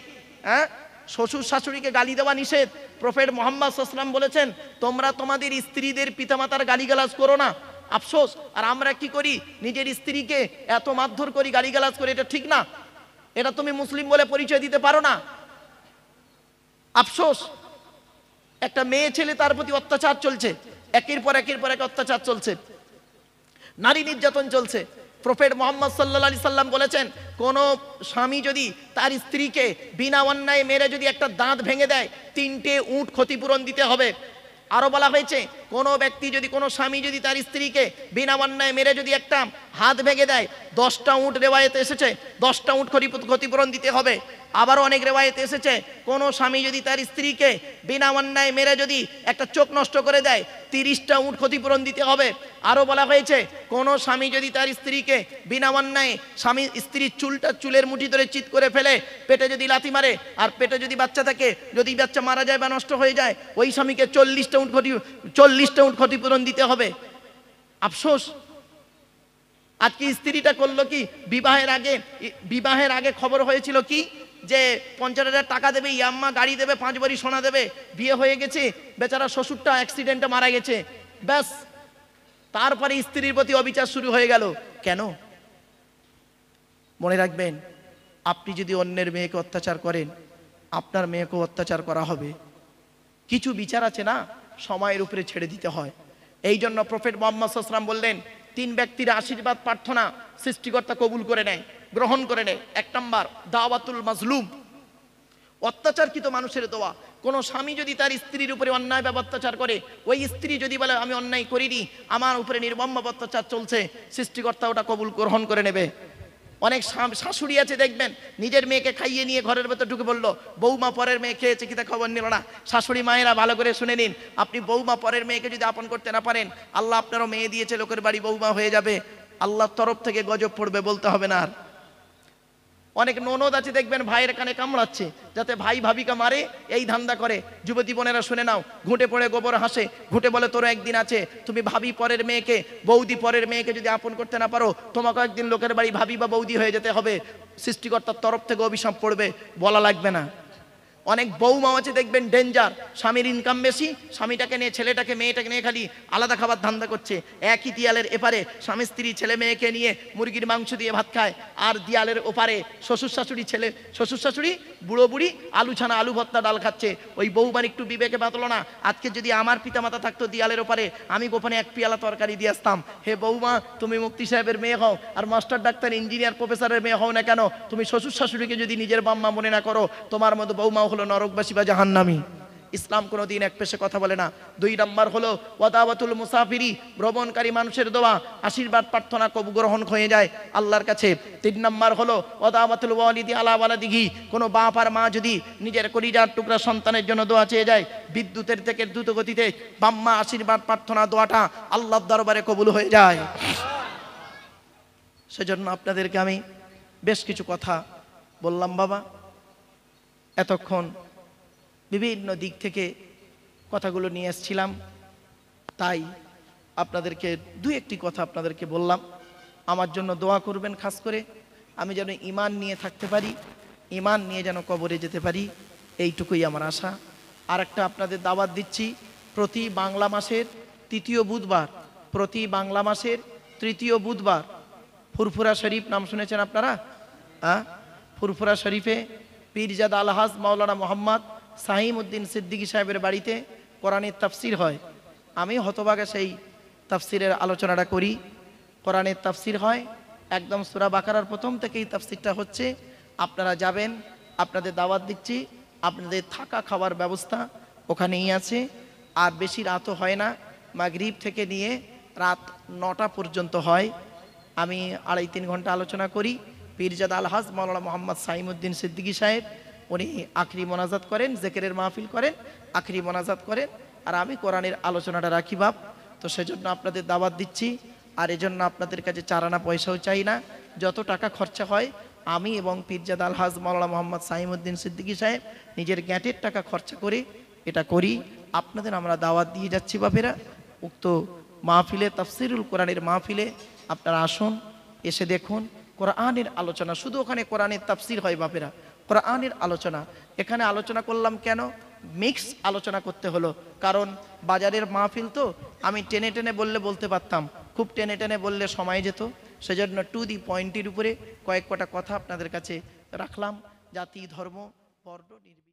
হ্যাঁ, শ্বশুর শাশুড়িকে গালি দেওয়া নিষেধ। প্রফেট মুহাম্মদ সাল্লাল্লাহু আলাইহি ওয়াসাল্লাম বলেছেন তোমরা তোমাদের স্ত্রীদের পিতামাতার গালিগালাজ করো না। আফসোস। আর আমরা কি করি? নিজের স্ত্রীকে এত মারধর করি, গালিগালাজ করি। এটা ঠিক না, এটা তুমি মুসলিম বলে পরিচয় দিতে পারো না। আফসোস, একটা মেয়ে ছেলে তার প্রতি অত্যাচার চলছে, একের পর একের পর এক অত্যাচার চলছে, নারী নির্যাতন চলছে। প্রফেট মুহাম্মদ সাল্লাল্লাহু আলাইহি সাল্লাম বলেছেন কোন স্বামী যদি তার স্ত্রীকে বিনা অন্যায় মেরে যদি একটা দাঁত ভেঙে দেয়, তিনটে উট ক্ষতিপূরণ দিতে হবে। আরো বলা হয়েছে কোনো ব্যক্তি যদি, কোনো স্বামী যদি তার স্ত্রীকে বিনা অন্যায় মেরে যদি একটা হাত ভেঙে দেয়, দশটা উট রেওয়ায়েতে এসেছে, দশটা উট ক্ষতিপূরণ দিতে হবে। আবারও অনেক রেওয়ায়েতে এসেছে কোনো স্বামী যদি তার স্ত্রীকে বিনা অন্যায় মেরে যদি একটা চোখ নষ্ট করে দেয়, তিরিশটা উট ক্ষতিপূরণ দিতে হবে। আরও বলা হয়েছে কোনো স্বামী যদি তার স্ত্রীকে বিনা অন্যায়, স্বামী স্ত্রীর চুলটা চুলের মুঠি ধরে চিৎ করে ফেলে, পেটে যদি লাথি মারে, আর পেটে যদি বাচ্চা থাকে, যদি বাচ্চা মারা যায় বা নষ্ট হয়ে যায়, ওই স্বামীকে চল্লিশটা উট ক্ষতি চল্লিশটা উট ক্ষতিপূরণ দিতে হবে। আফসোস, আজকে স্ত্রীটা করলো কি, বিবাহের আগে বিবাহের আগে খবর হয়েছিল কি যে পঞ্চাশ হাজার টাকা দেবে, ইয়াম্মা গাড়ি দেবে, পাঁচ বাড়ি সোনা দেবে, বিয়ে হয়ে গেছে, বেচারা শ্বশুরটা অ্যাক্সিডেন্টে মারা গেছে। ব্যাস, তারপরে স্ত্রীর প্রতি অবিচার শুরু হয়ে গেল। কেন? মনে রাখবেন, আপনি যদি অন্যের মেয়েকে অত্যাচার করেন, আপনার মেয়েকেও অত্যাচার করা হবে। কিছু বিচার আছে না, সময়ের উপরে ছেড়ে দিতে হয়। এই জন্য প্রফেট মুহাম্মদ সাল্লাল্লাহু আলাইহি ওয়াসাল্লাম বললেন তিন ব্যক্তির আশীর্বাদ প্রার্থনা সৃষ্টিকর্তা কবুল করে নেয়, গ্রহণ করে নেয়। এক নম্বর, দাওয়াতুল মাজলুম, অত্যাচারকৃত মানুষের দোয়া। কোনো স্বামী যদি তার স্ত্রীর উপরে অন্যায় বা অত্যাচার করে, ওই স্ত্রী যদি বলে আমি অন্যায় করিনি, আমার উপরে নির্মম অত্যাচার চলছে, সৃষ্টিকর্তা ওটা কবুল গ্রহণ করে নেবে। অনেক শাশুড়ি আছে দেখবেন, নিজের মেয়েকে খাইয়ে নিয়ে ঘরের ভেতর ঢুকে বললো বৌমা পরের মেয়ে খেয়েছে কি তা খবর নিল না। শাশুড়ি মায়েরা ভালো করে শুনে নিন, আপনি বৌমা পরের মেয়েকে যদি আপন করতে না পারেন, আল্লাহ আপনারও মেয়ে দিয়েছে, লোকের বাড়ি বৌমা হয়ে যাবে, আল্লাহর তরফ থেকে গজব পড়বে, বলতে হবে না আর। অনেক ননদ আছে দেখবেন ভাইয়ের কানে কামড়াচ্ছে যাতে ভাই ভাবিকা মারে, এই ধান্দা করে। যুবতী বোনেরা শুনে নাও, ঘুঁটে পড়ে গোবর হাসে, ঘুঁটে বলে তোর একদিন আছে, তুমি ভাবি পরের মেয়েকে, বৌদি পরের মেয়েকে যদি আপন করতে না পারো, তোমাকে একদিন লোকের বাড়ি ভাবি বা বৌদি হয়ে যেতে হবে, সৃষ্টিকর্তার তরফ থেকে অভিশাপ পড়বে, বলা লাগবে না। অনেক বৌমা আছে দেখবেন ডেঞ্জার, স্বামীর ইনকাম বেশি, স্বামীটাকে নিয়ে, ছেলেটাকে, মেয়েটাকে নিয়ে খালি আলাদা খাবার ধান্দা করছে। একই দেয়ালের এপারে স্বামী স্ত্রী ছেলে মেয়েকে নিয়ে মুরগির মাংস দিয়ে ভাত খায়, আর দেয়ালের ওপারে শ্বশুর শাশুড়ি, ছেলে শ্বশুর শাশুড়ি, বুড়ো বুড়ি আলু ছানা, আলু ভর্তা, ডাল খাচ্ছে। ওই বৌমার একটু বিবেকে বাঁধলো না। আজকে যদি আমার পিতামাতা থাকতো দেয়ালের ওপারে, আমি গোপনে এক পেয়ালা তরকারি দিয়ে আসতাম, হে বৌমা তুমি মুক্তি সাহেবের মেয়ে হও, আর মাস্টার ডাক্তার ইঞ্জিনিয়ার প্রফেসরের মেয়ে হও না কেন, তুমি শ্বশুর শাশুড়িকে যদি নিজের বাম্মা মনে না করো, তোমার মতো বৌমা নরকবাসী বা জাহান্নামী। ইসলাম কোনো দিন এক পেশে কথা বলে না। দুই নম্বর হলো ওয়াদাওয়াতুল মুসাফিরি, ভ্রমণকারী মানুষের দোয়া আশীর্বাদ প্রার্থনা কবুল গ্রহণ হয়ে যায় আল্লাহর কাছে। তিন নম্বর হলো ওয়াদাওয়াতুল ওয়ালিদি আলা ওয়ালাদিহি, কোনো বাপ আর মা যদি নিজের কলিজার টুকরা সন্তানের জন্য দোয়া চেয়ে যায় বিদ্যুতের থেকে দ্রুত গতিতে বাম্মা আশীর্বাদ প্রার্থনা দোয়াটা আল্লাহর দরবারে কবুল হয়ে যায়। সেজন্য আপনাদেরকে আমি বেশ কিছু কথা বললাম বাবা, এতক্ষণ বিভিন্ন দিক থেকে কথাগুলো নিয়ে এসেছিলাম, তাই আপনাদেরকে দু একটি কথা আপনাদেরকে বললাম। আমার জন্য দোয়া করবেন, খাস করে আমি যেন ইমান নিয়ে থাকতে পারি, ইমান নিয়ে যেন কবরে যেতে পারি, এইটুকুই আমার আশা। আর একটা আপনাদের দাওয়াত দিচ্ছি, প্রতি বাংলা মাসের তৃতীয় বুধবার প্রতি বাংলা মাসের তৃতীয় বুধবার ফুরফুরা শরীফ, নাম শুনেছেন আপনারা? হ্যাঁ, ফুরফুরা শরীফে পীরজাদা আলহাজ মাওলানা মোহাম্মদ সাহিমউদ্দিন সিদ্দিকী সাহেবের বাড়িতে কোরআনের তাফসির হয়। আমি হতভাগা সেই তাফসিরের আলোচনাটা করি। কোরআনের তাফসির হয় একদম সূরা বাকারার প্রথম থেকেই তাফসিরটা হচ্ছে। আপনারা যাবেন, আপনাদের দাওয়াত দিচ্ছি, আপনাদের থাকা খাওয়ার ব্যবস্থা ওখানেই আছে। আর বেশি রাতও হয় না, মাগরিব থেকে নিয়ে রাত নটা পর্যন্ত হয়। আমি আড়াই তিন ঘন্টা আলোচনা করি। পীরজাদা আলহাজ মাওলানা মোহাম্মদ সাইমউদ্দিন সিদ্দিকী সাহেব উনি আখরি মোনাজাত করেন, জেকেরের মাহফিল করেন, আখরি মোনাজাত করেন, আর আমি কোরআনের আলোচনাটা রাখি বাপ। তো সেজন্য আপনাদের দাওয়াত দিচ্ছি। আর এজন্য আপনাদের কাছে চারানা পয়সাও চাই না, যত টাকা খরচা হয় আমি এবং পীরজাদা আলহাজ মাওলানা মোহাম্মদ সাইমউদ্দিন সিদ্দিকী সাহেব নিজের গ্যাঁটের টাকা খরচা করে এটা করি। আপনাদের আমরা দাওয়াত দিয়ে যাচ্ছি বাপেরা, উক্ত মাহফিলে তাফসিরুল কোরআনের মাহফিলে আপনারা আসুন, এসে দেখুন কোরআনের আলোচনা। শুধু ওখানে কোরআনের তাফসির হয় বাপেরা, কোরআনের আলোচনা। এখানে আলোচনা করলাম কেন, মিক্স আলোচনা করতে হলো, কারণ বাজারের মাহফিল তো আমি টেনে টেনে বললে বলতে পারতাম, খুব টেনে টেনে বললে সময় যেত। সেজন্য টু দি পয়েন্টের উপরে কয়েক কটা কথা আপনাদের কাছে রাখলাম। জাতি, ধর্ম, বর্ণ নির্বিশেষে